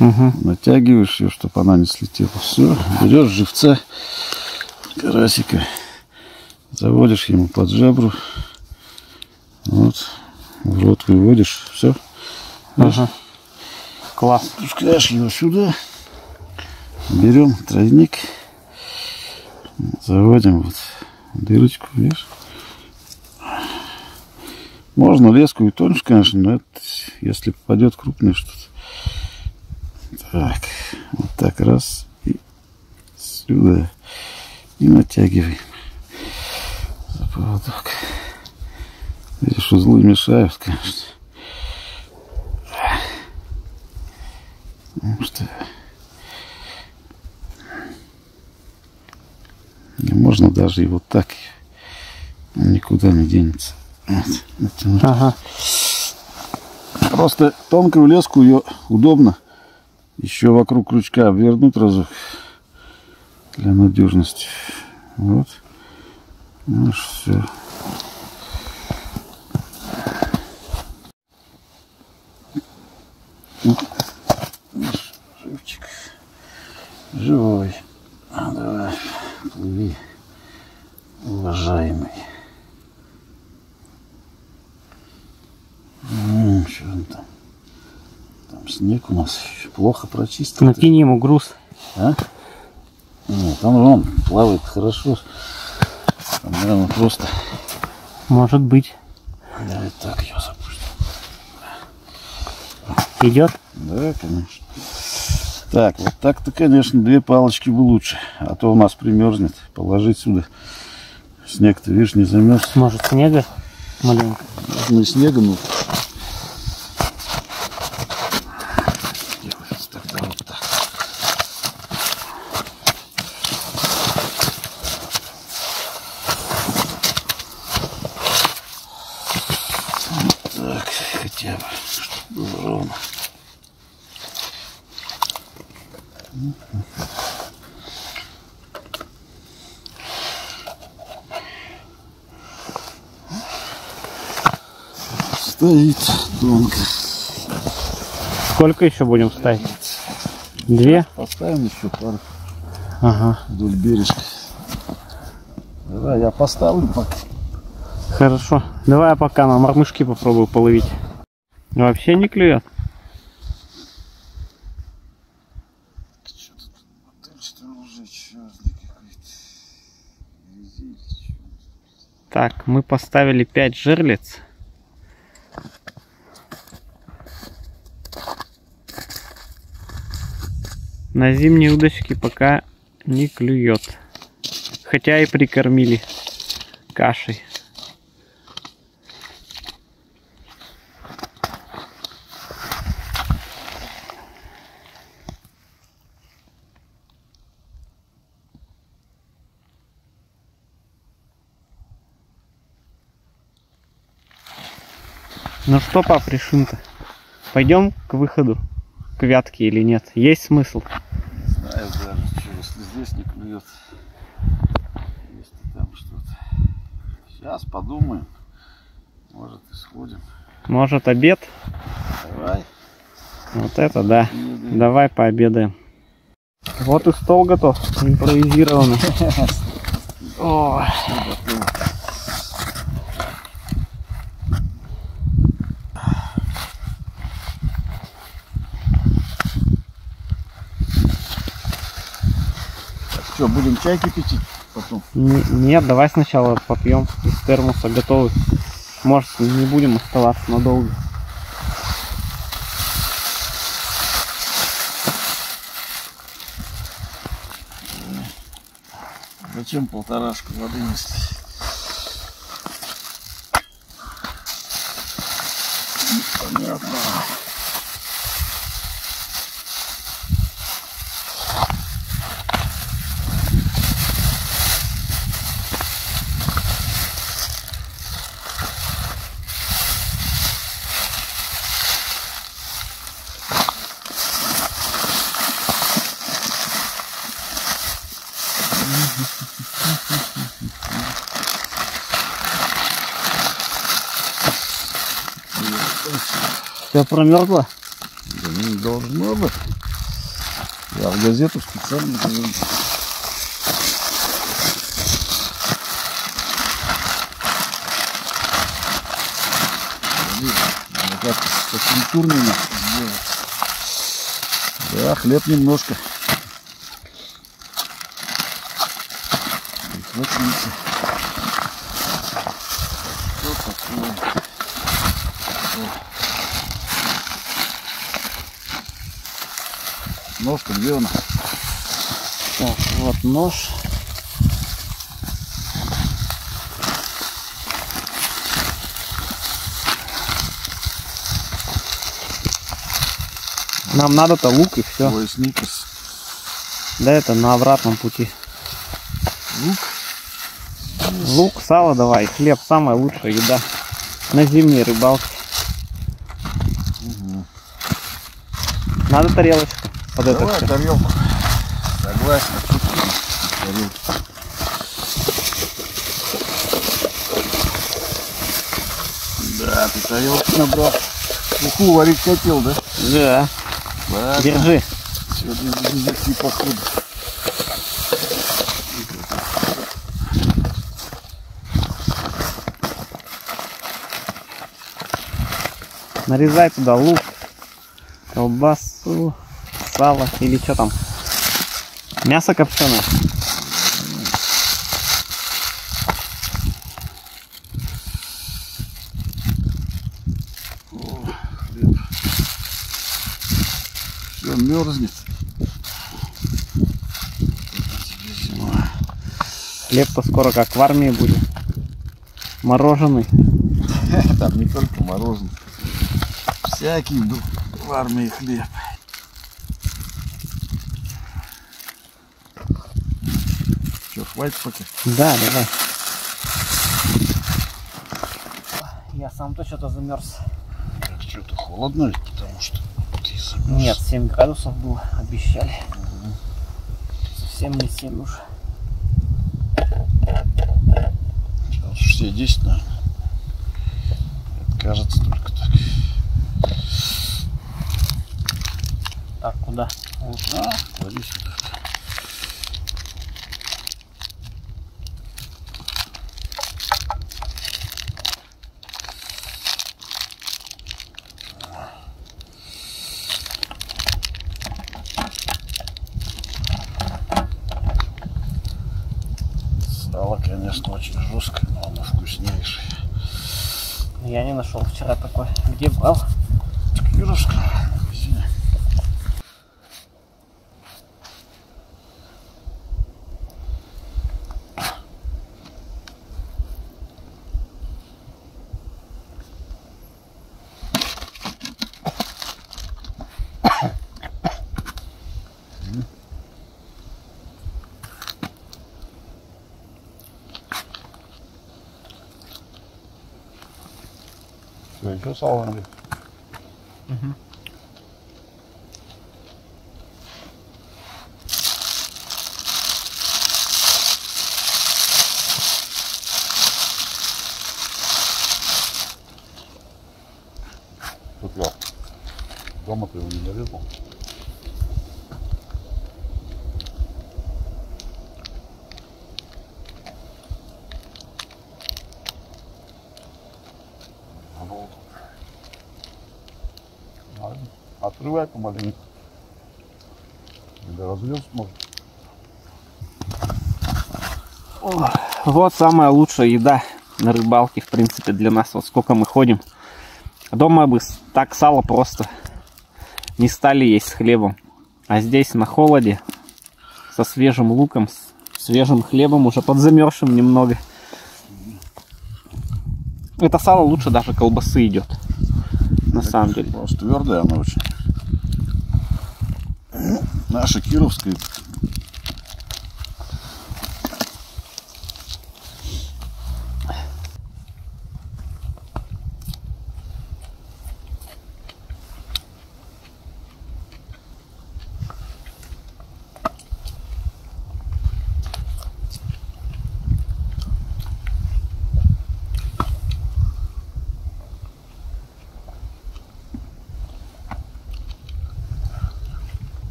Угу. Натягиваешь ее, чтобы она не слетела. Все. Берешь живца карасика. Заводишь ему под жабру. Вот, в рот выводишь, все. Ага. Класс. Пускаешь его сюда. Берем тройник. Заводим вот дырочку, видишь. Можно леску и тоньше, конечно, но это если попадет крупное что-то. Так, вот так раз. И сюда. И натягиваем за поводок. Видишь, узлы мешают, конечно. Потому что не можно даже и вот так. Он никуда не денется. Вот, ага. Просто тонкую леску ее удобно еще вокруг крючка обвернуть разок для надежности. Вот. Ну все. Живчик живой. А, давай, плыви, уважаемый. М-м, что он там? Там снег у нас еще плохо прочистил. Накинь ему груз. А? Нет, он вон плавает хорошо. Там, наверное, просто. Может быть. Давай так ее запустим. Идет? Да, конечно. Так, вот так-то, конечно, две палочки бы лучше. А то у нас примерзнет. Положить сюда. Снег-то, видишь, не замерз. Может, снега? Маленько. Можно и снега, но... Стоит тонко. Сколько еще будем ставить? Две? Поставим еще пару. Ага. Вдоль бережка. Давай я поставлю пока. Хорошо. Давай я пока на мормышки попробую половить. Вообще не клюет. Так, мы поставили пять жерлиц. На зимние удочки пока не клюет. Хотя и прикормили кашей. Ну что, пап, решим-то? Пойдем к выходу, к Вятке или нет? Есть смысл? Не знаю, да, что, если здесь не клюет, если там что-то. Сейчас подумаем, может и сходим. Может обед? Давай. Вот это да, обедаем. Давай пообедаем. Вот и стол готов, импровизированный. Что, будем чай кипятить потом? Не, нет, давай сначала попьем из термоса готовый. Может, не будем оставаться надолго. Зачем полторашку воды нести? Непонятно. Все промерзло? Да не должно быть. Я в газету специально поверну. Как по-культурному сделать. Да, хлеб немножко. Просница. Что такое? Ножка, где она? Так, вот нож. Нам надо-то лук и все. Ой, сникерс. Да это на обратном пути. Лук. Лук, сало давай, хлеб, самая лучшая еда на зимней рыбалке. Угу. Надо тарелочку под это все. Давай тарелку. Согласен. Тарелку. Да, ты тарелку набрал. Уху варить хотел, да? Да. Ладно. Держи. Сегодня без походу. Нарезай туда лук, колбасу, сало или что там? Мясо копченое. О, хлеб. Все мерзнет. Хлеб-то скоро как в армии будет. Мороженый. Там не только мороженое. Всякий в армии хлеб. Что, хватит пока? Да, давай. Я сам-то что-то замерз. Что-то холодно ведь, потому что ты замерз. Нет, семь градусов было, обещали. Угу. Совсем не семь уже. Сейчас все десять, наверное. Это кажется только так. Так, куда? Вот, а, клади сюда. Конечно, очень жесткая, но она вкуснейшая. Я не нашел вчера такой. Где брал? Юрушка. Еще сало надо. Угу. Тут я дома-то его не нарезал. Открывай помаленьку. Или разлез, может. О, вот самая лучшая еда на рыбалке, в принципе, для нас. Вот сколько мы ходим. Дома бы так сало просто не стали есть с хлебом. А здесь на холоде, со свежим луком, с свежим хлебом, уже подзамерзшим немного. Это сало лучше даже колбасы идет. На это самом деле. Просто твердая она очень. Наша кировская.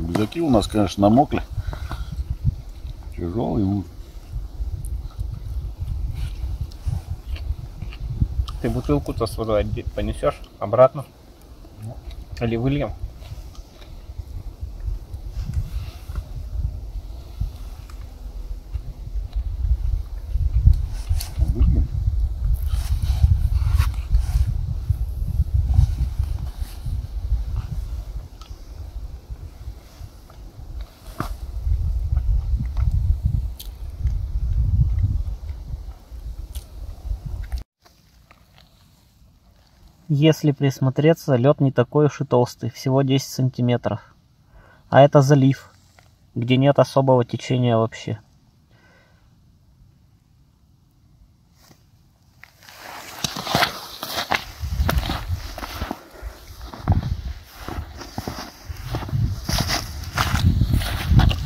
Рюкзаки у нас, конечно, намокли. Тяжелый уж. Ты бутылку-то с водой понесешь обратно? Или выльем? Если присмотреться, лед не такой уж и толстый, всего десять сантиметров. А это залив, где нет особого течения вообще.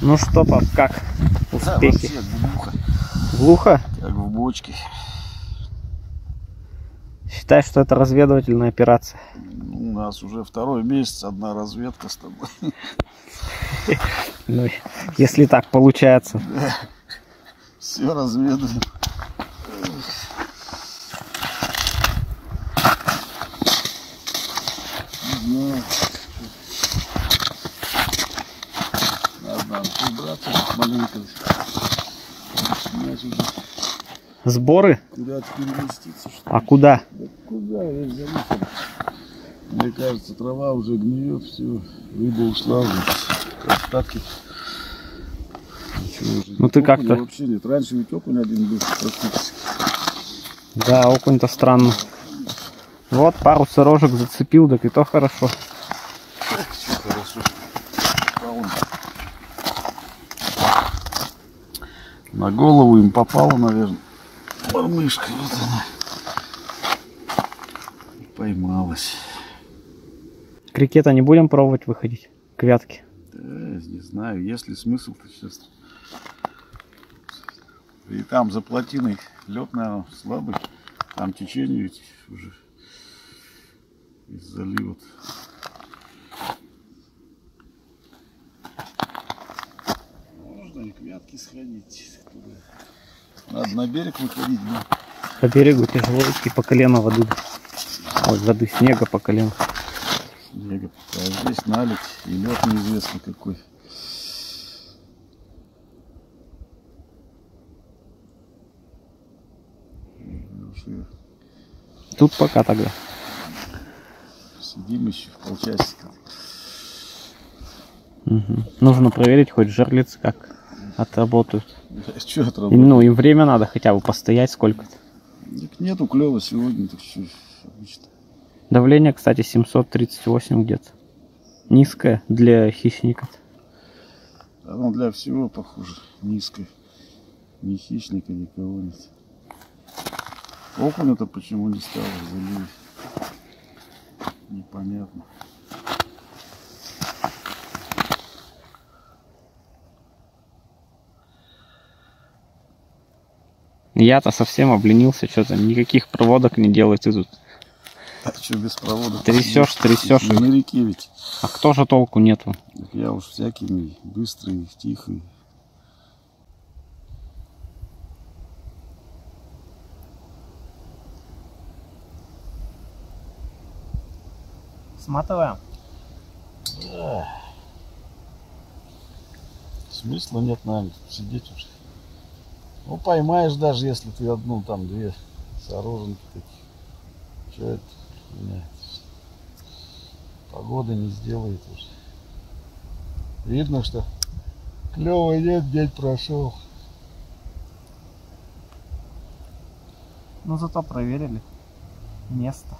Ну что, пап, как? Успехи? Да, глухо. Глухо? Как в бочке. Считай, что это разведывательная операция. У нас уже второй месяц одна разведка с тобой. Ну, если так получается. Да. Все разведываем. Надо убраться маленько. Сборы? Куда-то переместиться, что ли? А куда? Да куда? Я залез. Мне кажется, трава уже гниет, все, рыба ушла уже. Остатки. Ничего уже. Ну ты как-то? Вообще нет. Раньше ведь окунь один был практически. Да, окунь-то странно. Вот пару сырожек зацепил, так и то хорошо. Все хорошо. На голову им попало, наверное. Мышка, вот она. Поймалась. Крикета не будем пробовать выходить? к Вятке? Да, не знаю, есть ли смысл-то сейчас. И там за плотиной лед, наверное, слабый. Там течение ведь уже из залива. Можно ли к Вятке сходить? Туда? Надо на берег выходить. Да? По берегу тяжело идти, по колено воды. Ой, воды, снега по колено. Снега. А здесь наледь и лед неизвестно какой. Тут пока тогда. Сидим еще в полчасика. Угу. Нужно проверить, хоть жерлицы как отработают. Да, что отработают? Ну, им время надо хотя бы постоять сколько-то. Нету клёва сегодня, так все обычно. Давление, кстати, семьсот тридцать восемь где-то. Низкое для хищников. Оно для всего, похоже, низкое. Ни хищника, никого нет. Окуня-то почему не стало залить? Непонятно. Я-то совсем обленился, что-то никаких проводок не делать идут. А что без проводок? Трясешь, трясешь. На реке ведь. А кто же толку нету? Я уж всякими быстрый, тихий. Сматываем. Да. Смысла нет нам сидеть уже. Ну поймаешь даже, если ты одну, там две сороженки таких. Что это? Нет. Погода не сделает уже. Видно, что клёва нет, день прошел. Ну зато проверили место.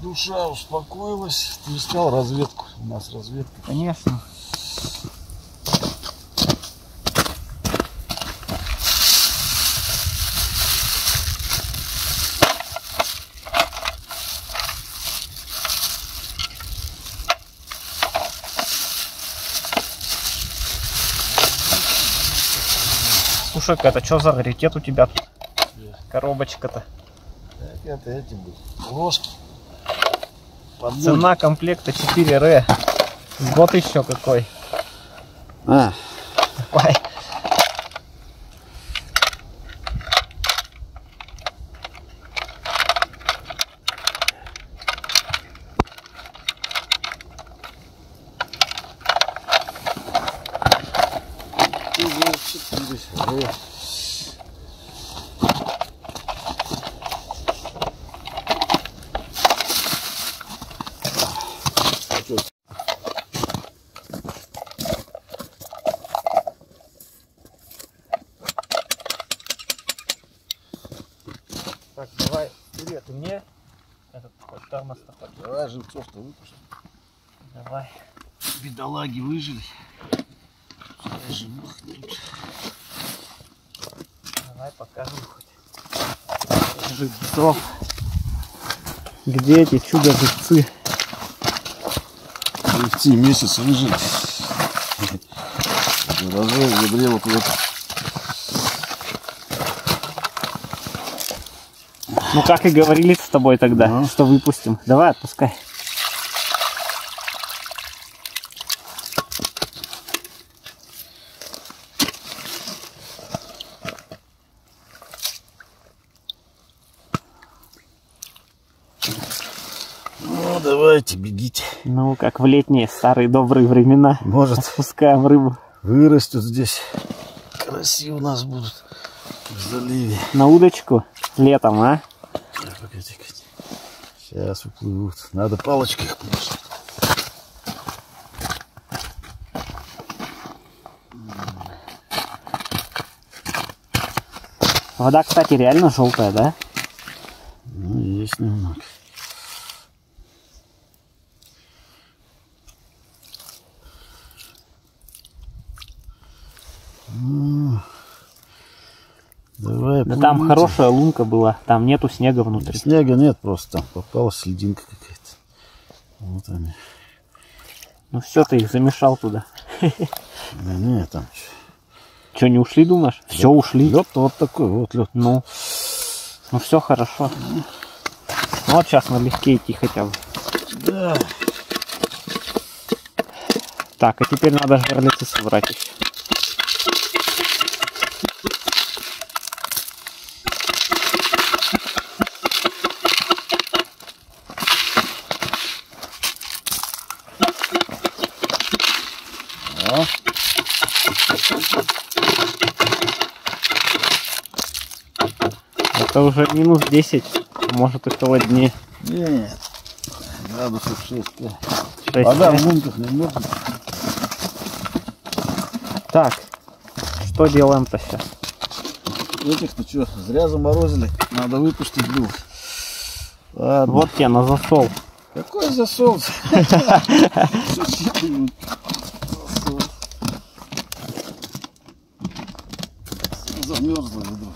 Душа успокоилась. Ты искал разведку. У нас разведка. Конечно. Слушай, это что за раритет у тебя тут? Коробочка-то. Это эти были ложки. Подбудь. Цена комплекта четыре эр. Вот еще какой. А. Давай. Так, давай, Юрий, ты мне этот хоть тормоз-то хоть. Давай живцов-то выпустим. Давай. Бедолаги выжили. Живых нет. Давай покажем хоть. Живцов. Где эти чудо-живцы? Живцы месяц выжили. Разрой забрело куда-то. Ну как и говорили с тобой тогда, ну, что выпустим. Давай, отпускай. Ну давайте, бегите. Ну как в летние старые добрые времена. Может, отпускаем рыбу. Вырастут здесь. Караси у нас будут в заливе. На удочку летом, а? Сейчас уплывут. Надо палочкой их пушить. Вода, кстати, реально желтая, да? Ну, есть немного. Давай, да там хорошая лунка была, там нету снега внутри. Снега нет просто, там попалась льдинка какая-то. Вот они. Ну все, ты их замешал туда. Да нет, там что. Что, не ушли, думаешь? Лёд, все ушли. Лед-то вот такой, вот лед. Ну, ну все хорошо. Ну вот сейчас налегке идти хотя бы. Да. Так, а теперь надо жерлицы собрать еще. Это уже минус десять, может около дней. Нет, градусов шесть. шесть Вода в лунках не может. Так, что делаем-то сейчас? Этих-то что, зря заморозили, надо выпустить было. Ладно. Вот тебе на засол. Какой засол? Замерзло ведро.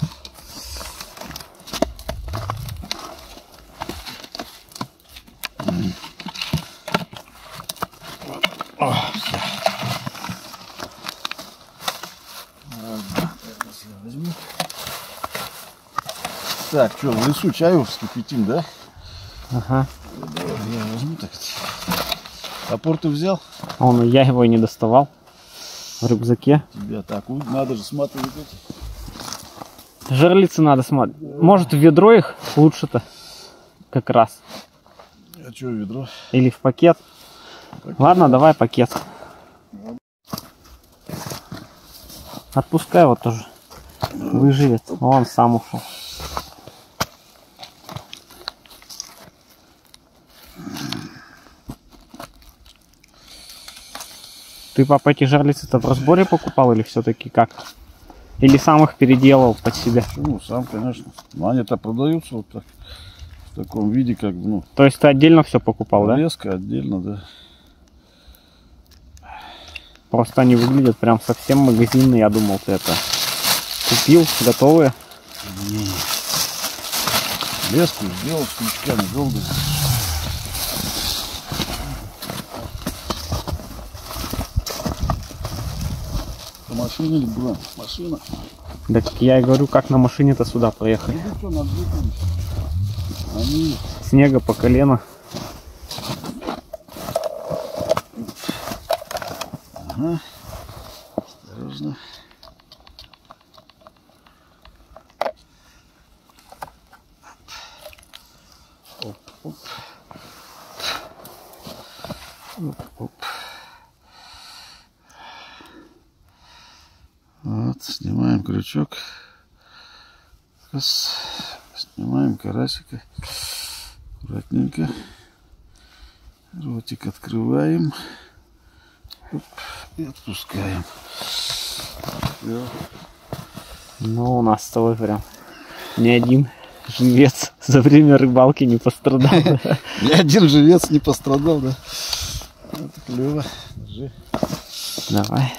Так, что, в лесу чаю вскипятим, да? Ага. Я возьму так. Топор ты взял? Он, я его и не доставал. В рюкзаке. Тебя так, надо же сматывать эти. Жерлицы надо сматывать. Может, в ведро их лучше-то? Как раз. А что в ведро? Или в пакет? пакет. Ладно, давай пакет. Отпускай его тоже. Выживет. Он сам ушел. Ты, папа, эти жерлицы-то в разборе покупал или все-таки как? Или сам их переделал под себя? Ну, сам, конечно. Но они-то продаются вот так, в таком виде, как, ну... То есть ты отдельно все покупал, да? Резко, отдельно, да. Просто они выглядят прям совсем магазинные, я думал, ты это купил, готовые. Леску сделал с крючками, долго. Машина или была? Машина. Так я и говорю, как на машине-то сюда проехали. Ну, Они... Снега по колено. Ага. Осторожно. Оп, оп. Оп, оп. Вот, снимаем крючок, раз, снимаем карасика, аккуратненько, ротик открываем, оп, и отпускаем. Все. Ну, у нас с тобой прям ни один живец за время рыбалки не пострадал. Ни один живец не пострадал, да? Это клево. Давай.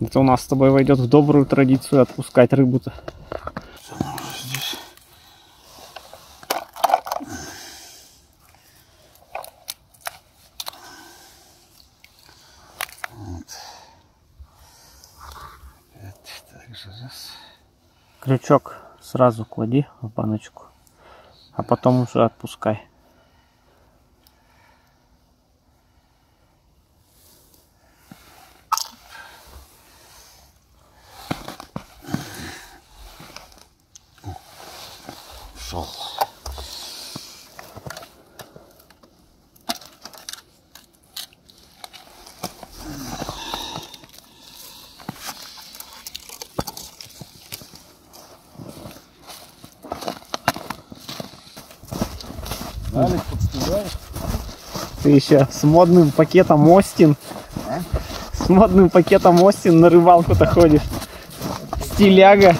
Это у нас с тобой войдет в добрую традицию отпускать рыбу-то. Вот. Крючок сразу клади в баночку, а потом уже отпускай. Алик, подстреляешь? Ты еще с модным пакетом Остин. А? С модным пакетом Остин на рыбалку-то ходишь. Стиляга.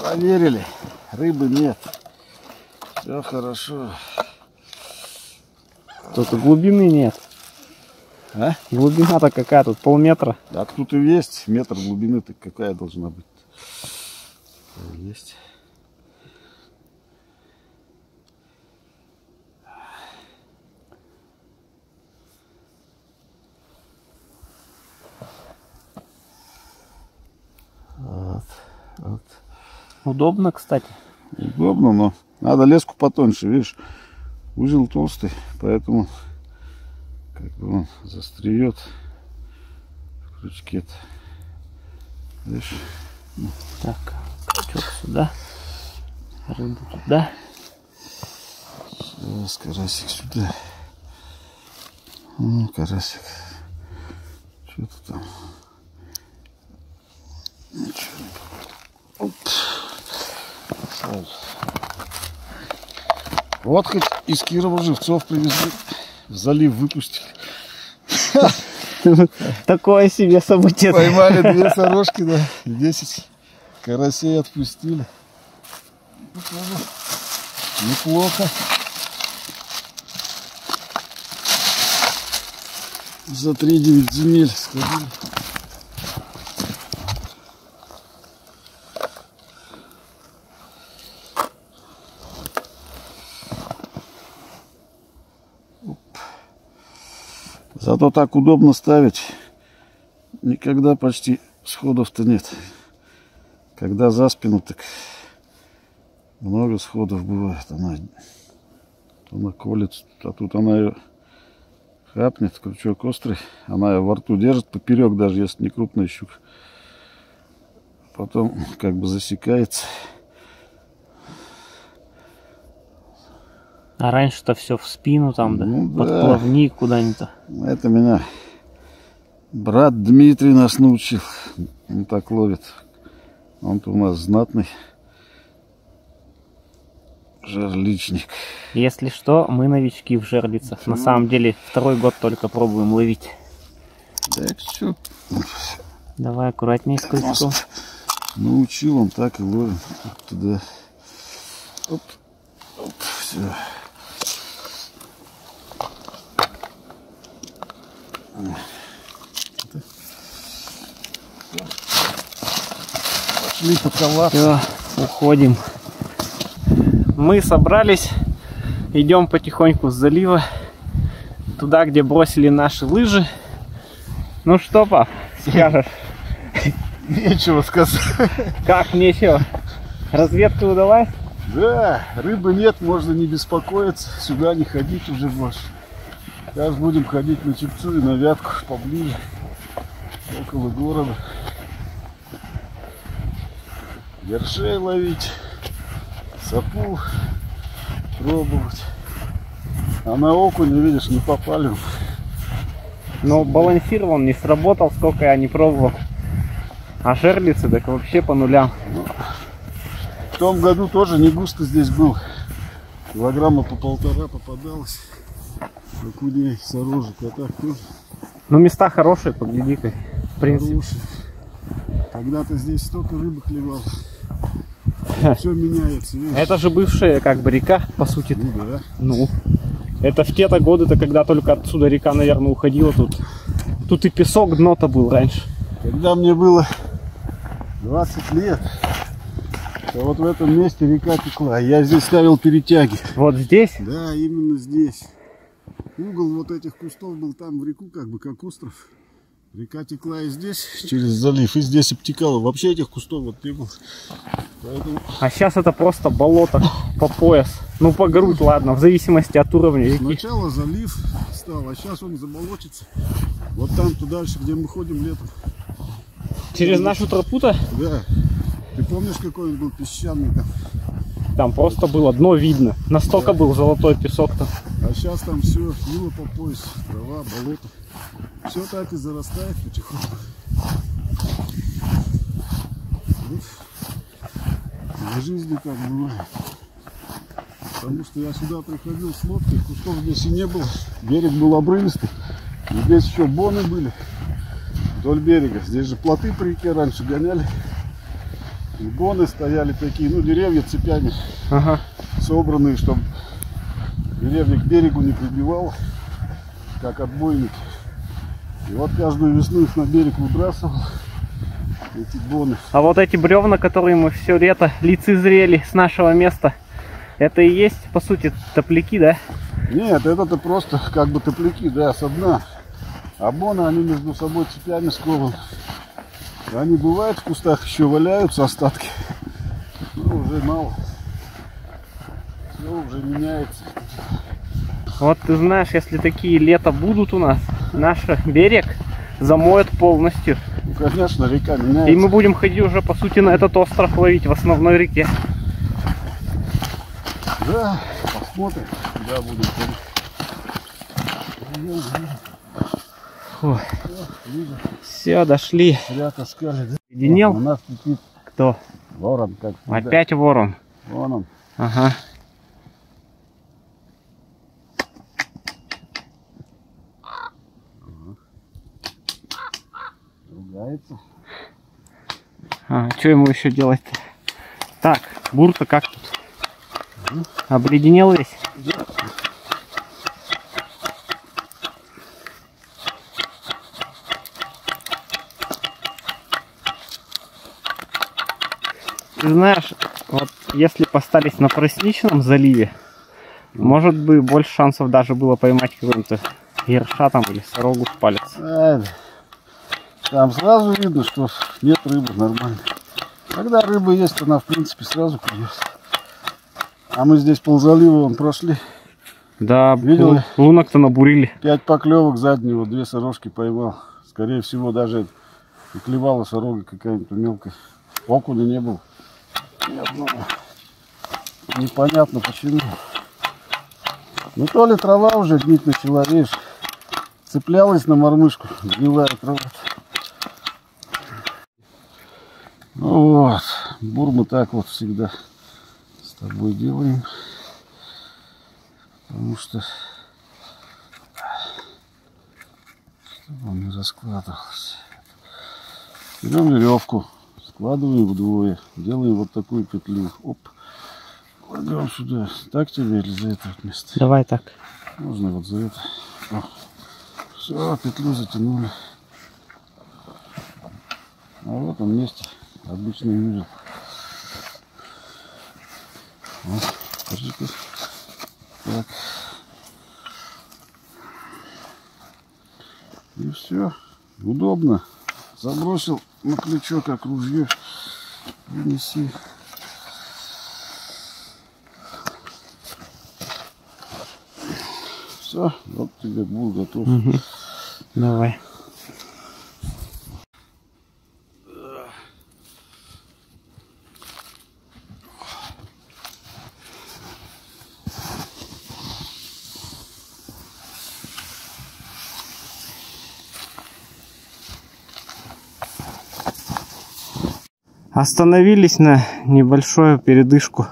Проверили. Рыбы нет. Все хорошо. Тут глубины нет. А? Глубина-то какая тут? Полметра? Так тут и есть. Метр глубины-то какая должна быть? Есть. Вот, вот. Удобно, кстати. Удобно, но надо леску потоньше, видишь. Узел толстый, поэтому как бы он застреет в крючке-то. Видишь? Так, крючок сюда, рыбу туда. Сейчас карасик сюда. Ну, карасик. Что-то там. Ничего не попадает. Вот хоть из Кирова живцов привезли, в залив выпустили. Такое себе событие. Поймали две сорожки, да, десять карасей отпустили. Неплохо. За три девять земель сходили. Зато так удобно ставить. Никогда почти сходов-то нет. Когда за спину, так много сходов бывает. Она, она колется, а тут она ее хапнет. Крючок острый. Она ее во рту держит поперек, даже если не крупная щука. Потом как бы засекается. А раньше-то все в спину там, да? Ну, да. Под плавник куда-нибудь. Это меня брат Дмитрий нас научил. Он так ловит. Он-то у нас знатный жерличник. Если что, мы новички в жерлицах. Почему? На самом деле второй год только пробуем ловить. Так, все. Давай аккуратнее с крючком. Научил он, так и ловит. Оп, туда. Оп, оп, все. Пошли поколаться. Все, уходим. Мы собрались, идем потихоньку с залива туда, где бросили наши лыжи. Ну что, пап, скажешь? Нечего сказать. Как нечего? Разведка удалась? Да, рыбы нет, можно не беспокоиться, сюда не ходить уже больше. Сейчас будем ходить на чепцу и на Вятку поближе, около города. Ершей ловить, сапу пробовать. А на окуня, видишь, не попали. Но балансир он не сработал, сколько я не пробовал. А жерлицы так вообще по нулям. Ну, в том году тоже не густо здесь был. Килограмма по полтора попадалось. Куда сорожек, а так тоже. Ну места хорошие, погляди-ка. В принципе. Когда-то здесь столько рыбы клевал. Все меняется. Видишь? Это же бывшая как бы река, по сути. Ну, да. Ну. Это в те-то годы-то, когда только отсюда река, наверное, уходила тут. Тут и песок, дно-то был раньше. Когда мне было двадцать лет, то вот в этом месте река текла. Я здесь ставил перетяги. Вот здесь? Да, именно здесь. Угол вот этих кустов был там в реку, как бы как остров. Река текла и здесь, через залив, и здесь обтекала. Вообще этих кустов вот не было. Поэтому... А сейчас это просто болото по пояс. Ну по грудь, ладно, в зависимости от уровня реки. Сначала залив стал, а сейчас он заболочится. Вот там-то дальше, где мы ходим летом. Через там нашу тропу-то? Да. Ты помнишь, какой он был песчаный там? Там просто было дно видно. Настолько да. Был золотой песок там. А сейчас там все хило по пояс, трава, болото. Все так и зарастает потихоньку. В жизни так бывает. Потому что я сюда приходил с лодки, кустов здесь и не было. Берег был обрывистый. Здесь еще боны были вдоль берега. Здесь же плоты по реке раньше гоняли. И боны стояли такие, ну деревья цепями, ага, собранные, чтобы деревья к берегу не прибивало. как отбойники. И вот каждую весну их на берег выбрасывал, эти боны. А вот эти бревна, которые мы все лето лицезрели с нашего места, это и есть, по сути, топляки, да? Нет, это-то просто как бы топляки, да, со дна. А боны, они между собой цепями скованы. Они бывают в кустах, еще валяются остатки, но уже мало. Все уже меняется. Вот ты знаешь, если такие лета будут у нас, наш берег замоет полностью. Ну, конечно, река меняется. И мы будем ходить уже, по сути, на этот остров ловить в основной реке. Да, посмотрим, куда будем ходить. Фу. Все, дошли. Объединил? Да? У нас летит. Кто? Ворон. Как опять ворон? Вон он. Ага. Ругается. А, что ему еще делать-то? Так, бурта как тут? Угу. Обледенел весь? Да. Ты знаешь, вот если постались на Просничном заливе, может быть, больше шансов даже было поймать какого-нибудь ерша там или сорогу в палец. Там сразу видно, что нет рыбы нормально. Когда рыба есть, она в принципе сразу придет. А мы здесь ползалива вон прошли. Да, видел? Лунок-то набурили. Пять поклевок заднего, две сорожки поймал. Скорее всего, даже клевала сорога какая-нибудь мелкая. Окуня не было. Нет, ну, непонятно почему. Ну то ли трава уже гнить начала, видишь, цеплялась на мормышку, гнилая трава. Ну вот, бур мы так вот всегда с тобой делаем, потому что чтобы он не раскладывался. Берем веревку. Складываем вдвое, делаем вот такую петлю. Оп, кладем сюда. Так тебе или за это место? Давай так. Можно вот за это. О. Все, петлю затянули. А вот он месте обычный узел. Вот, держи-ка. Так. И все. Удобно. Забросил на плечо, как ружье, принеси. Все, вот тебе был готов. Угу. Давай. Остановились на небольшую передышку.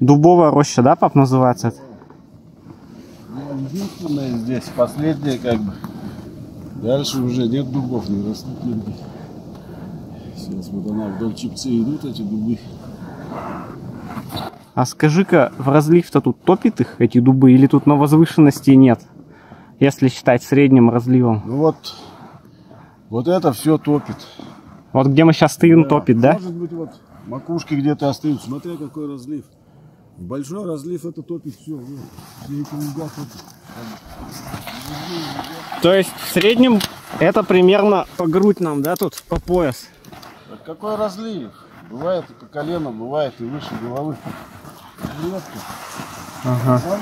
Дубовая роща, да, пап, называется? Единственное здесь, последнее как бы. Дальше уже нет дубов, не растут люди. Сейчас вот она вдоль чипцы идут, эти дубы. А скажи-ка, в разлив-то тут топит их, эти дубы, или тут на возвышенности нет? Если считать средним разливом. Ну вот, вот это все топит. Вот где мы сейчас стоим, да, топит, да? Может быть, вот макушки где-то остаются. Смотри, какой разлив. Большой разлив, это топит все. То есть в среднем это примерно по грудь нам, да, тут по пояс. Так какой разлив? Бывает и по колено, бывает и выше головы. Ага. Вот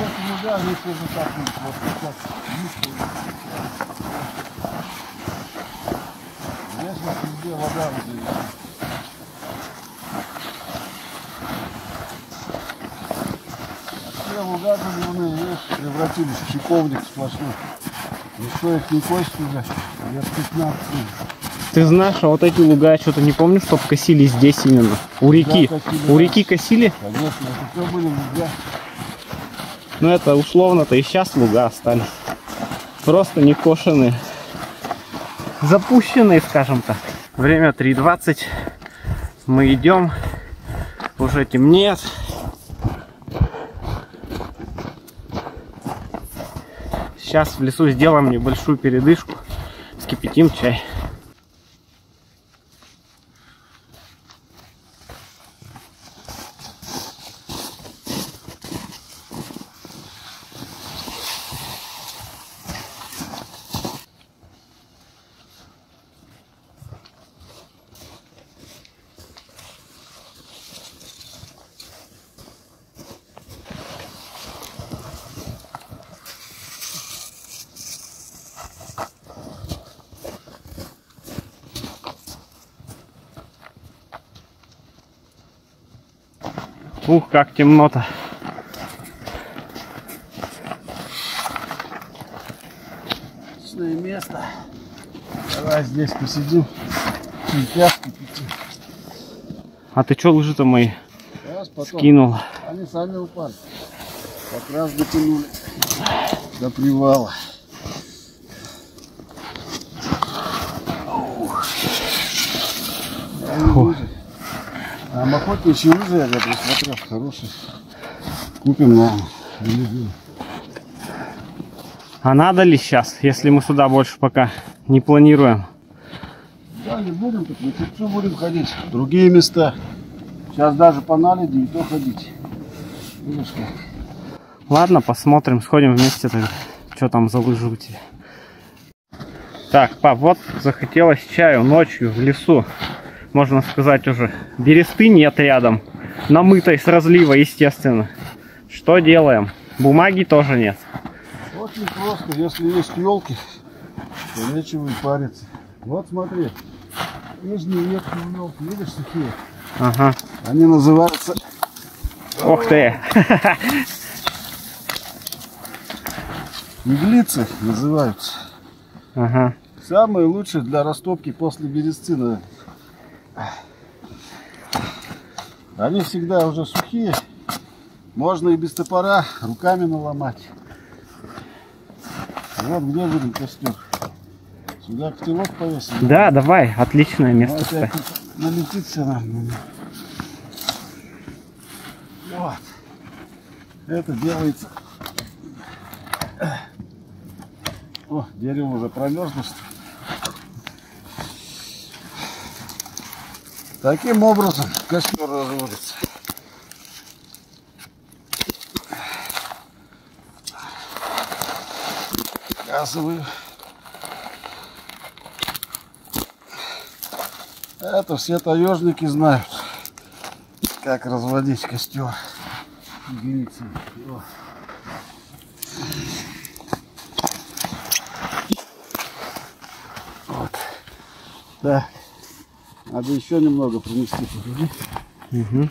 эти мужа, они все же так вот. Везде вода выделяется. Все луга заливные, видишь, превратились в шиповник сплошной. Никто их не косит уже, лет пятнадцать. Ты знаешь, а вот эти луга, я что-то не помню, чтоб косили здесь именно. У реки. Да, косили, у реки косили? Конечно, это все были луга. Ну это условно-то и сейчас луга остались. Просто не кошеные. Запущенные, скажем так. Время три двадцать. Мы идем. Уже темнеет. Сейчас в лесу сделаем небольшую передышку, вскипятим чай. Ух, как темно-то. Отличное место. Давай здесь посидим. А ты что лыжи-то мои скинул? Они сами упали. Как раз дотянули до привала. Ух. А охотничьи лыжи я присмотрел, хорошие. Купим, наверное. А надо ли сейчас, если мы сюда больше пока не планируем? Да, не будем, так мы все будем ходить. Другие места. Сейчас даже по наледи и то ходить. Видишь как? Ладно, посмотрим, сходим вместе, так, что там за лыжи у тебя. Так, пап, вот захотелось чаю ночью в лесу. Можно сказать уже, бересты нет рядом, намытой с разлива, естественно. Что делаем? Бумаги тоже нет. Вот не просто, если есть елки, то нечего и париться. Вот смотри, нижние ветки у елки, видишь, сухие? Ага. Они называются... Ох ты! Иглицы называются. Ага. Самые лучшие для растопки после бересты, наверное. Они всегда уже сухие, можно и без топора руками наломать. Вот где будем костер. Сюда котелок повесим. Да, давай, отличное место. Налетится нам. Вот. Это делается. О, дерево уже промерзло. Таким образом костер разводится. Показываю. Это все таежники знают, как разводить костер. Вот. Да. Надо еще немного принести. Угу.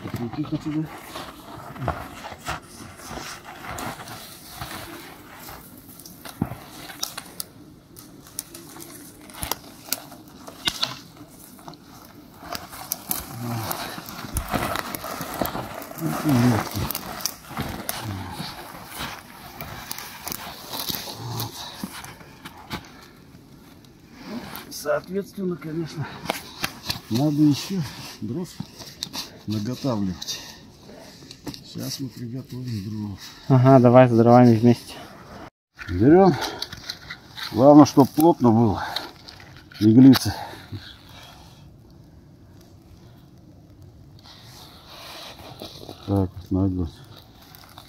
Соответственно, конечно. Надо еще дров наготавливать. Сейчас мы приготовим дров. Ага, давай с дровами вместе. Берем. Главное, чтобы плотно было. Иглицы. Так, вот на огонь.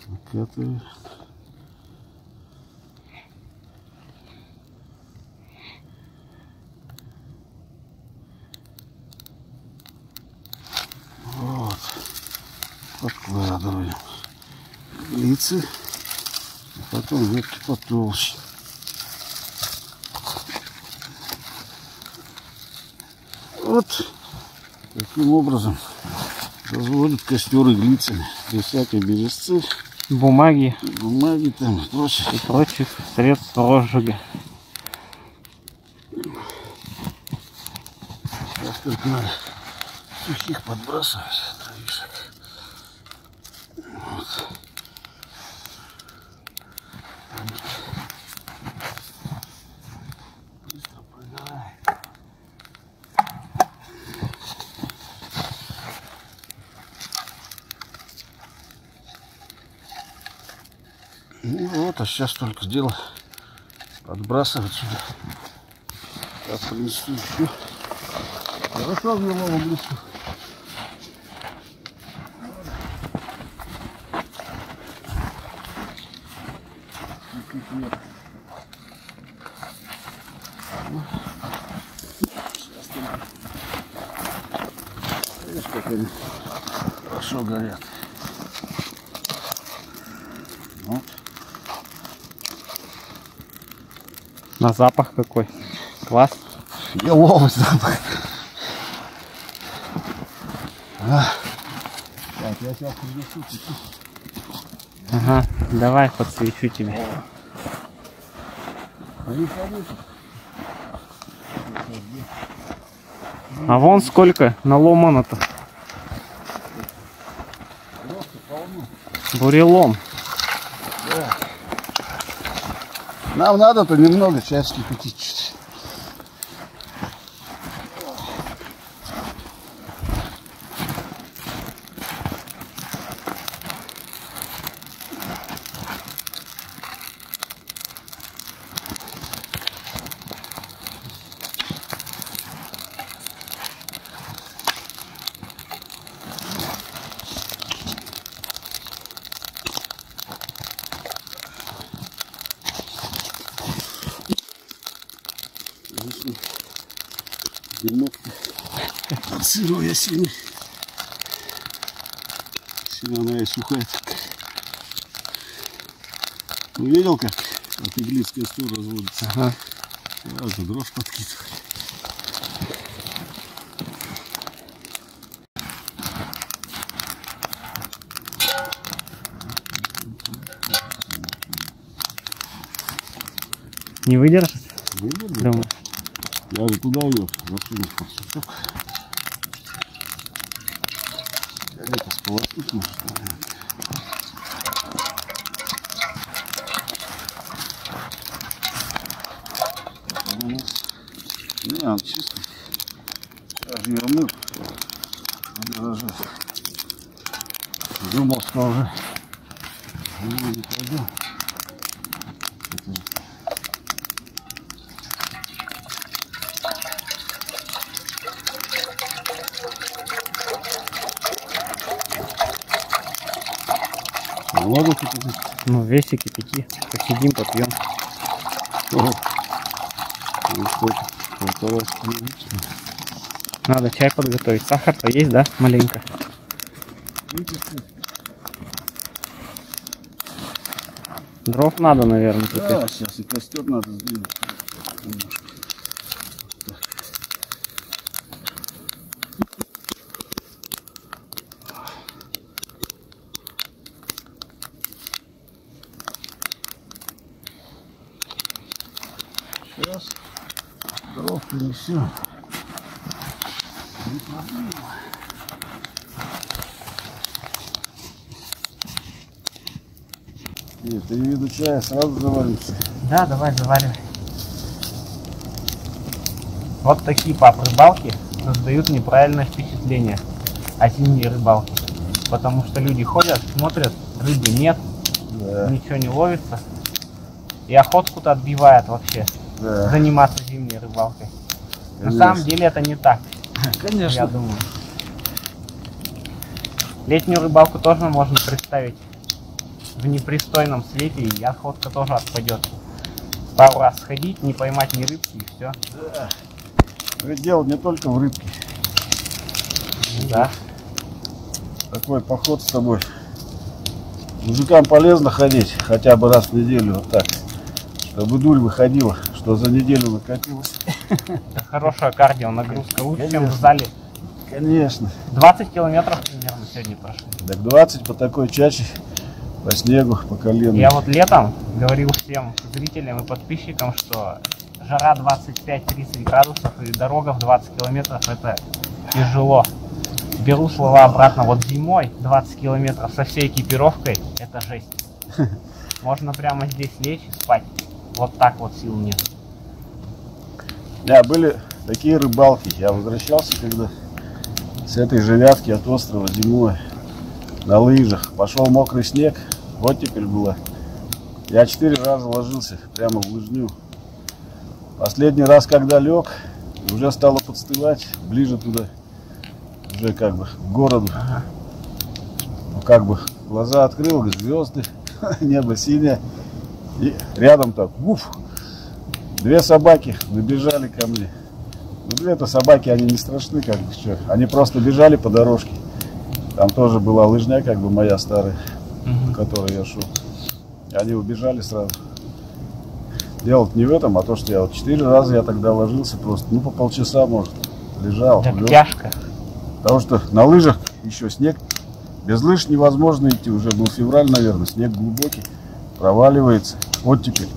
Накатываем. Подкладываем лица, а потом ветки потолще. Вот таким образом разводят костер иглицами, без всякой бересты, бумаги, бумаги там и прочих, и прочих средств розжига. Сейчас только надо сухих подбрасывать. Ну вот, а сейчас только дело отбрасывать сюда. Так, в лесу еще. Хорошо в еловом лесу. Видишь, как они хорошо горят. Вот. На запах какой. Класс. Еловый запах. А. Так, я сейчас подвесу тебя. Ага, давай подсвечу тебя. А вон сколько наломано-то. Бурелом. Да. Нам надо-то немного сейчас кипятить чуть. От сырой осенний. Сильно она и сухая. Ну, видел, как от иглицы костер разводится? Ага. Сразу дрожь подкидывает. Не выдержит? Выдержит. Думаю. Я же туда ее засунул под сучок. Это сполоснуть можно. Не, он чистый. Развернул. Даже думал, что уже не пойдем. Ну, веси кипяти. Посидим, попьем. Надо чай подготовить. Сахар-то есть, да? Маленько. Дров надо, наверное, теперь. Да, сейчас и костер надо сдвинуть. Сейчас дров принесем. Не проблема. Нет, ты виду чая сразу заварится. Да, давай заваривай. Вот такие, пап, рыбалки создают неправильное впечатление осенней рыбалки. Потому что люди ходят, смотрят, рыбы нет, да. Ничего не ловится. И охотку-то отбивает вообще. Да. Заниматься зимней рыбалкой. Конечно. На самом деле это не так. Конечно. Я думаю. Летнюю рыбалку тоже можно представить в непристойном свете, и охотка тоже отпадет. Пару раз сходить, не поймать ни рыбки, и все. Да. Дело не только в рыбке. Да. Такой поход с тобой. Мужикам полезно ходить хотя бы раз в неделю вот так. Чтобы дурь выходила, что за неделю накопилось. Это хорошая кардио нагрузка, лучше, чем в зале. Конечно. двадцать километров примерно сегодня прошли. Так двадцать по такой чаче, по снегу, по колену. Я вот летом говорил всем зрителям и подписчикам, что жара двадцать пять — тридцать градусов и дорога в двадцать километров это тяжело. Беру слова обратно, вот зимой двадцать километров со всей экипировкой это жесть. Можно прямо здесь лечь и спать. Вот так вот сил нет. Да, были такие рыбалки. Я возвращался когда с этой же Вятки от острова зимой на лыжах. Пошел мокрый снег, оттепель была. Я четыре раза ложился прямо в лыжню. Последний раз, когда лег, уже стало подстывать, ближе туда, уже как бы к городу. Ну, как бы глаза открыл, звезды, небо синее. И рядом так, уф, две собаки набежали ко мне. Ну, две-то собаки, они не страшны, как бы, что. Они просто бежали по дорожке. Там тоже была лыжня, как бы моя старая, угу. в которой я шел. Они убежали сразу. Дело-то не в этом, а то, что я вот четыре раза я тогда ложился просто, ну, по полчаса, может, лежал. Так тяжко. Потому что на лыжах еще снег, без лыж невозможно идти, уже был февраль, наверное, снег глубокий, проваливается, оттепель.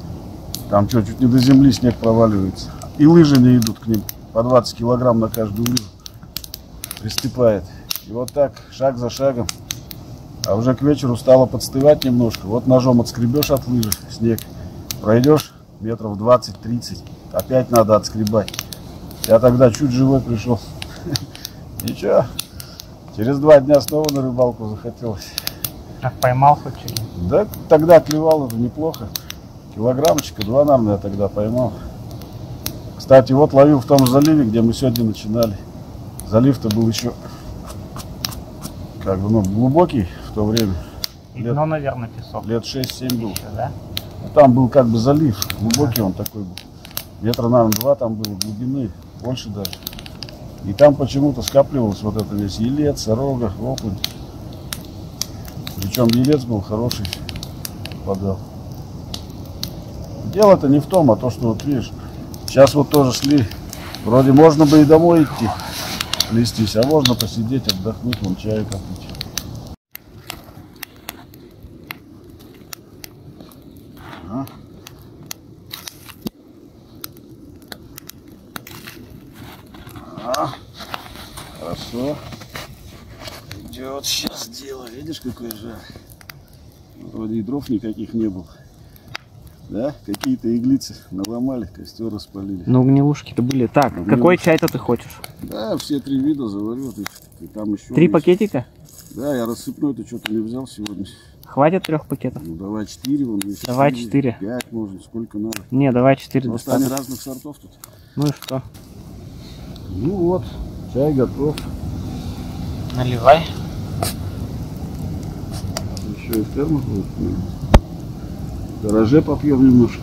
Там что, чуть не до земли снег проваливается. И лыжи не идут к ним, по двадцать килограмм на каждую лыжу приступает. И вот так, шаг за шагом. А уже к вечеру стало подстывать немножко. Вот ножом отскребешь от лыжи снег, пройдешь метров двадцать-тридцать, опять надо отскребать. Я тогда чуть живой пришел. Ничего, через два дня снова на рыбалку захотелось. А поймал хоть что-нибудь? Да, тогда клевал, это неплохо. Килограммочка, два, наверное, я тогда поймал. Кстати, вот ловил в том заливе, где мы сегодня начинали. Залив-то был еще как бы, ну, глубокий в то время. И лет, дно, наверное, песок. Лет шесть-семь был. Еще, да? Там был как бы залив, глубокий он такой был. Метра, наверное, два там было глубины, больше даже. И там почему-то скапливалось вот это весь елец, сорога, окунь. Причем елец был хороший, подал. Дело-то не в том, а то, что вот видишь, сейчас вот тоже шли, вроде можно бы и домой идти, плестись, а можно посидеть, отдохнуть, вон чаю попить. Идет сейчас дело, видишь, какой жар. Вроде и дров никаких не было, да? Какие-то иглицы наломали, костер распалили. Но огневушки-то были. Так, огневушки. Какой чай-то ты хочешь? Да, все три вида заварю. И там еще три пакетика? Да, я рассыпной-то что-то не взял сегодня. Хватит трех пакетов? Ну, давай четыре, вон, давай четыре. Пять можно, сколько надо. Не, давай четыре. Просто они разных сортов тут. Ну и что? Ну вот, чай готов. Наливай. Еще и термос будет. Дороже попьем немножко.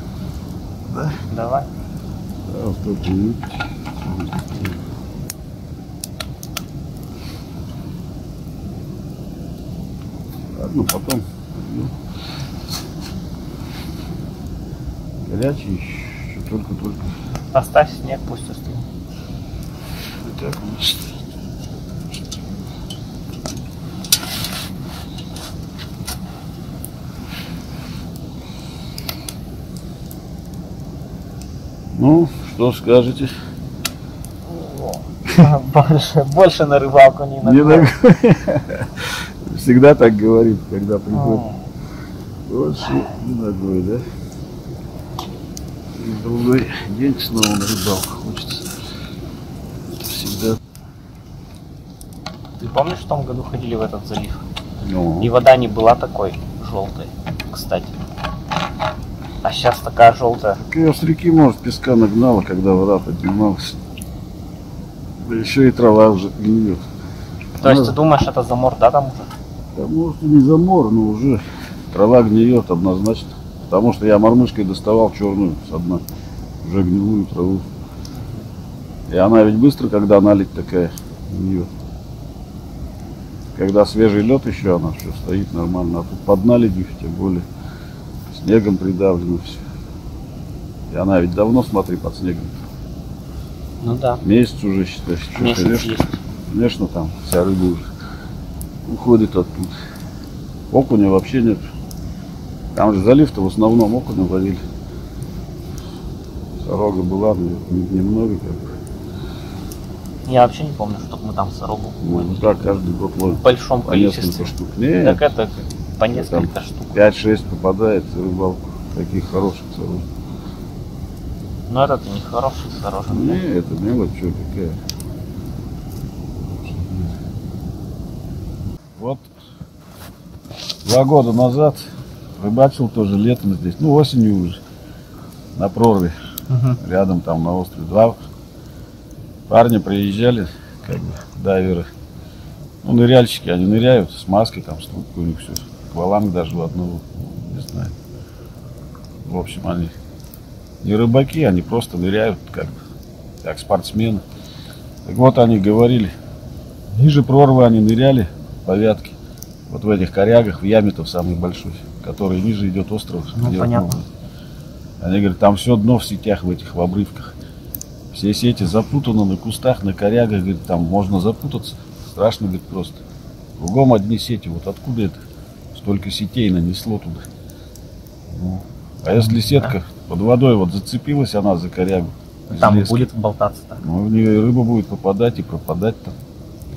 Да? Давай. Да, вот только минут. Ладно, потом. Горячий еще только-только. Поставь снег, пусть остынет. Хотя, конечно. Ну, что скажете? Больше, больше на рыбалку не надо. Всегда так говорит, когда приходит. Больше не ногой, да? И другой день снова на рыбалку хочется. Это всегда. Ты помнишь, в том году ходили в этот залив? Ну. И вода не была такой желтой, кстати. А сейчас такая желтая. Так ее с реки, может, песка нагнала, когда вода поднималась. Да еще и трава уже гниет. То есть она... ты думаешь, это замор, да, там уже? Да, может, и не замор, но уже трава гниет однозначно. Потому что я мормышкой доставал черную со дна, уже гнилую траву. И она ведь быстро, когда наледь такая, гниет. Когда свежий лед еще, она все стоит нормально. А тут под наледью, тем более. Снегом придавлено все. И она ведь давно, смотри, под снегом. Ну да. Месяц уже, считай. Месяц конечно, есть. Конечно, там вся рыба уже уходит оттуда. Окуня вообще нет. Там же залив-то в основном окуня ловили. Сорога была, но немного как бы. Я вообще не помню, чтобы мы там сорогу ловили. Ну так, каждый год ловим. В большом количестве. Штук. Нет. Так это... По несколько штук. пять-шесть попадает в рыбалку. Таких хороших сорожек. Но это не хороший сорожек. Не, да? Это мелочь, что такая. Вот два года назад рыбачил тоже летом здесь. Ну, осенью уже. На прорве. угу. Рядом там на острове два парня приезжали, как бы дайверы. Ну, ныряльщики, они ныряют с маской, там, с трубкой, у них все. Акваланг даже у одного, не знаю. В общем, они не рыбаки, они просто ныряют, как бы, как спортсмены. Так вот, они говорили, ниже прорвы они ныряли по Вятке. Вот в этих корягах, в яме-то в самый большой, который ниже идет остров. Ну, понятно. Много. Они говорят, там все дно в сетях, в этих, в обрывках. Все сети запутаны на кустах, на корягах, говорит, там можно запутаться. Страшно, говорит, просто. Кругом одни сети. Вот откуда это? Столько сетей нанесло туда. Ну. А если сетка под водой, вот зацепилась она за корягу. Там лески, будет болтаться. Так. Ну, в нее рыба будет попадать и пропадать там.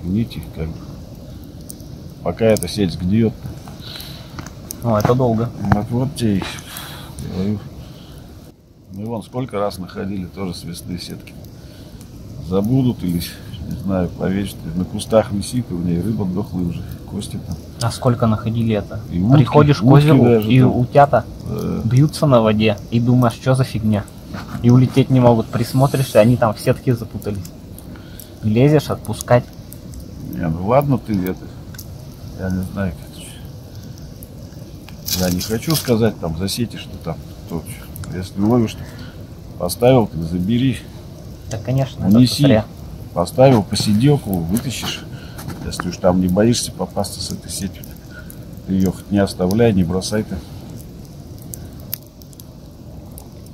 Нити, как бы. Пока эта сеть сгниет. Ну, это долго. Вот, вот тебе говорю. Ну, и вон сколько раз находили тоже с весны сетки. Забудут или... Не знаю, пловечь, на кустах висит, и в ней рыба дохлая уже, кости там. А сколько находили это? И утки, приходишь к озеру, и там утята да. бьются на воде, и думаешь, что за фигня. И улететь не могут, присмотришься, они там в сетке запутались. И лезешь отпускать. Не, ну ладно ты, это, я не знаю, как... я не хочу сказать, там, засетишь ты там, то, если ловишь, ты поставил, ты забери. Да, конечно, унеси. Это поставил, посиделку, вытащишь, если уж там не боишься попасться с этой сетью, ты ее хоть не оставляй, не бросай ты.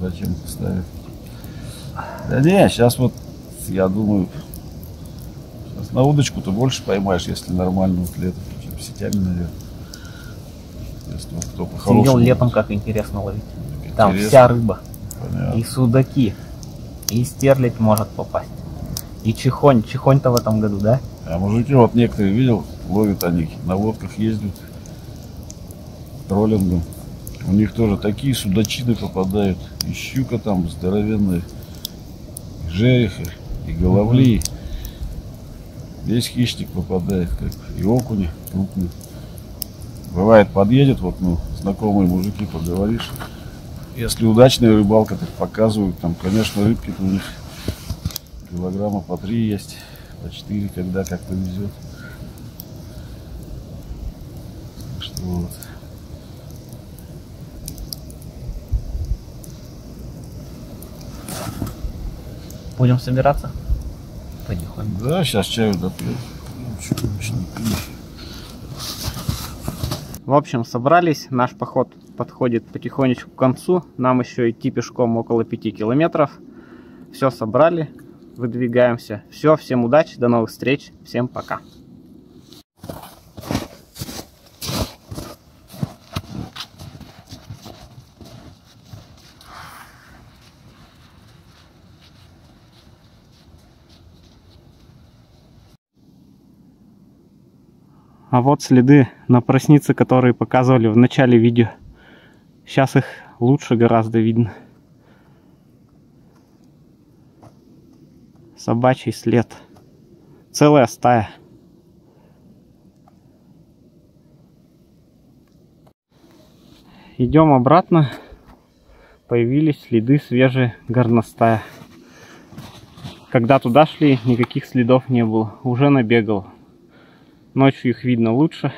Зачем поставил? Да не, сейчас вот, я думаю, сейчас на удочку-то больше поймаешь, если нормально вот летом, чем сетями, наверное. Если вот кто по-хорошему... Сидел летом, как интересно ловить. Интересно. Там вся рыба. Понятно. И судаки, и стерлядь может попасть. И чехонь, чехонь-то в этом году, да? А мужики, вот некоторые видел, ловят они, на лодках ездят, троллингом. У них тоже такие судачины попадают. И щука там здоровенная, и жерехи, и головли. Весь хищник попадает, как и окуни крупные. Бывает, подъедет, вот, ну, знакомые мужики, поговоришь. Если удачная рыбалка, так показывают, там, конечно, рыбки у них килограмма по три есть, по четыре, когда как повезет. Что вот. Будем собираться? Потихоньку. Да, сейчас чаю допью. В общем, собрались. Наш поход подходит потихонечку к концу. Нам еще идти пешком около пяти километров. Все собрали. Выдвигаемся. Все, всем удачи, до новых встреч, всем пока. А вот следы на Проснице, которые показывали в начале видео. Сейчас их лучше гораздо видно. Собачий след. Целая стая. Идем обратно. Появились следы свежие горностая. Когда туда шли, никаких следов не было. Уже набегал. Ночью их видно лучше.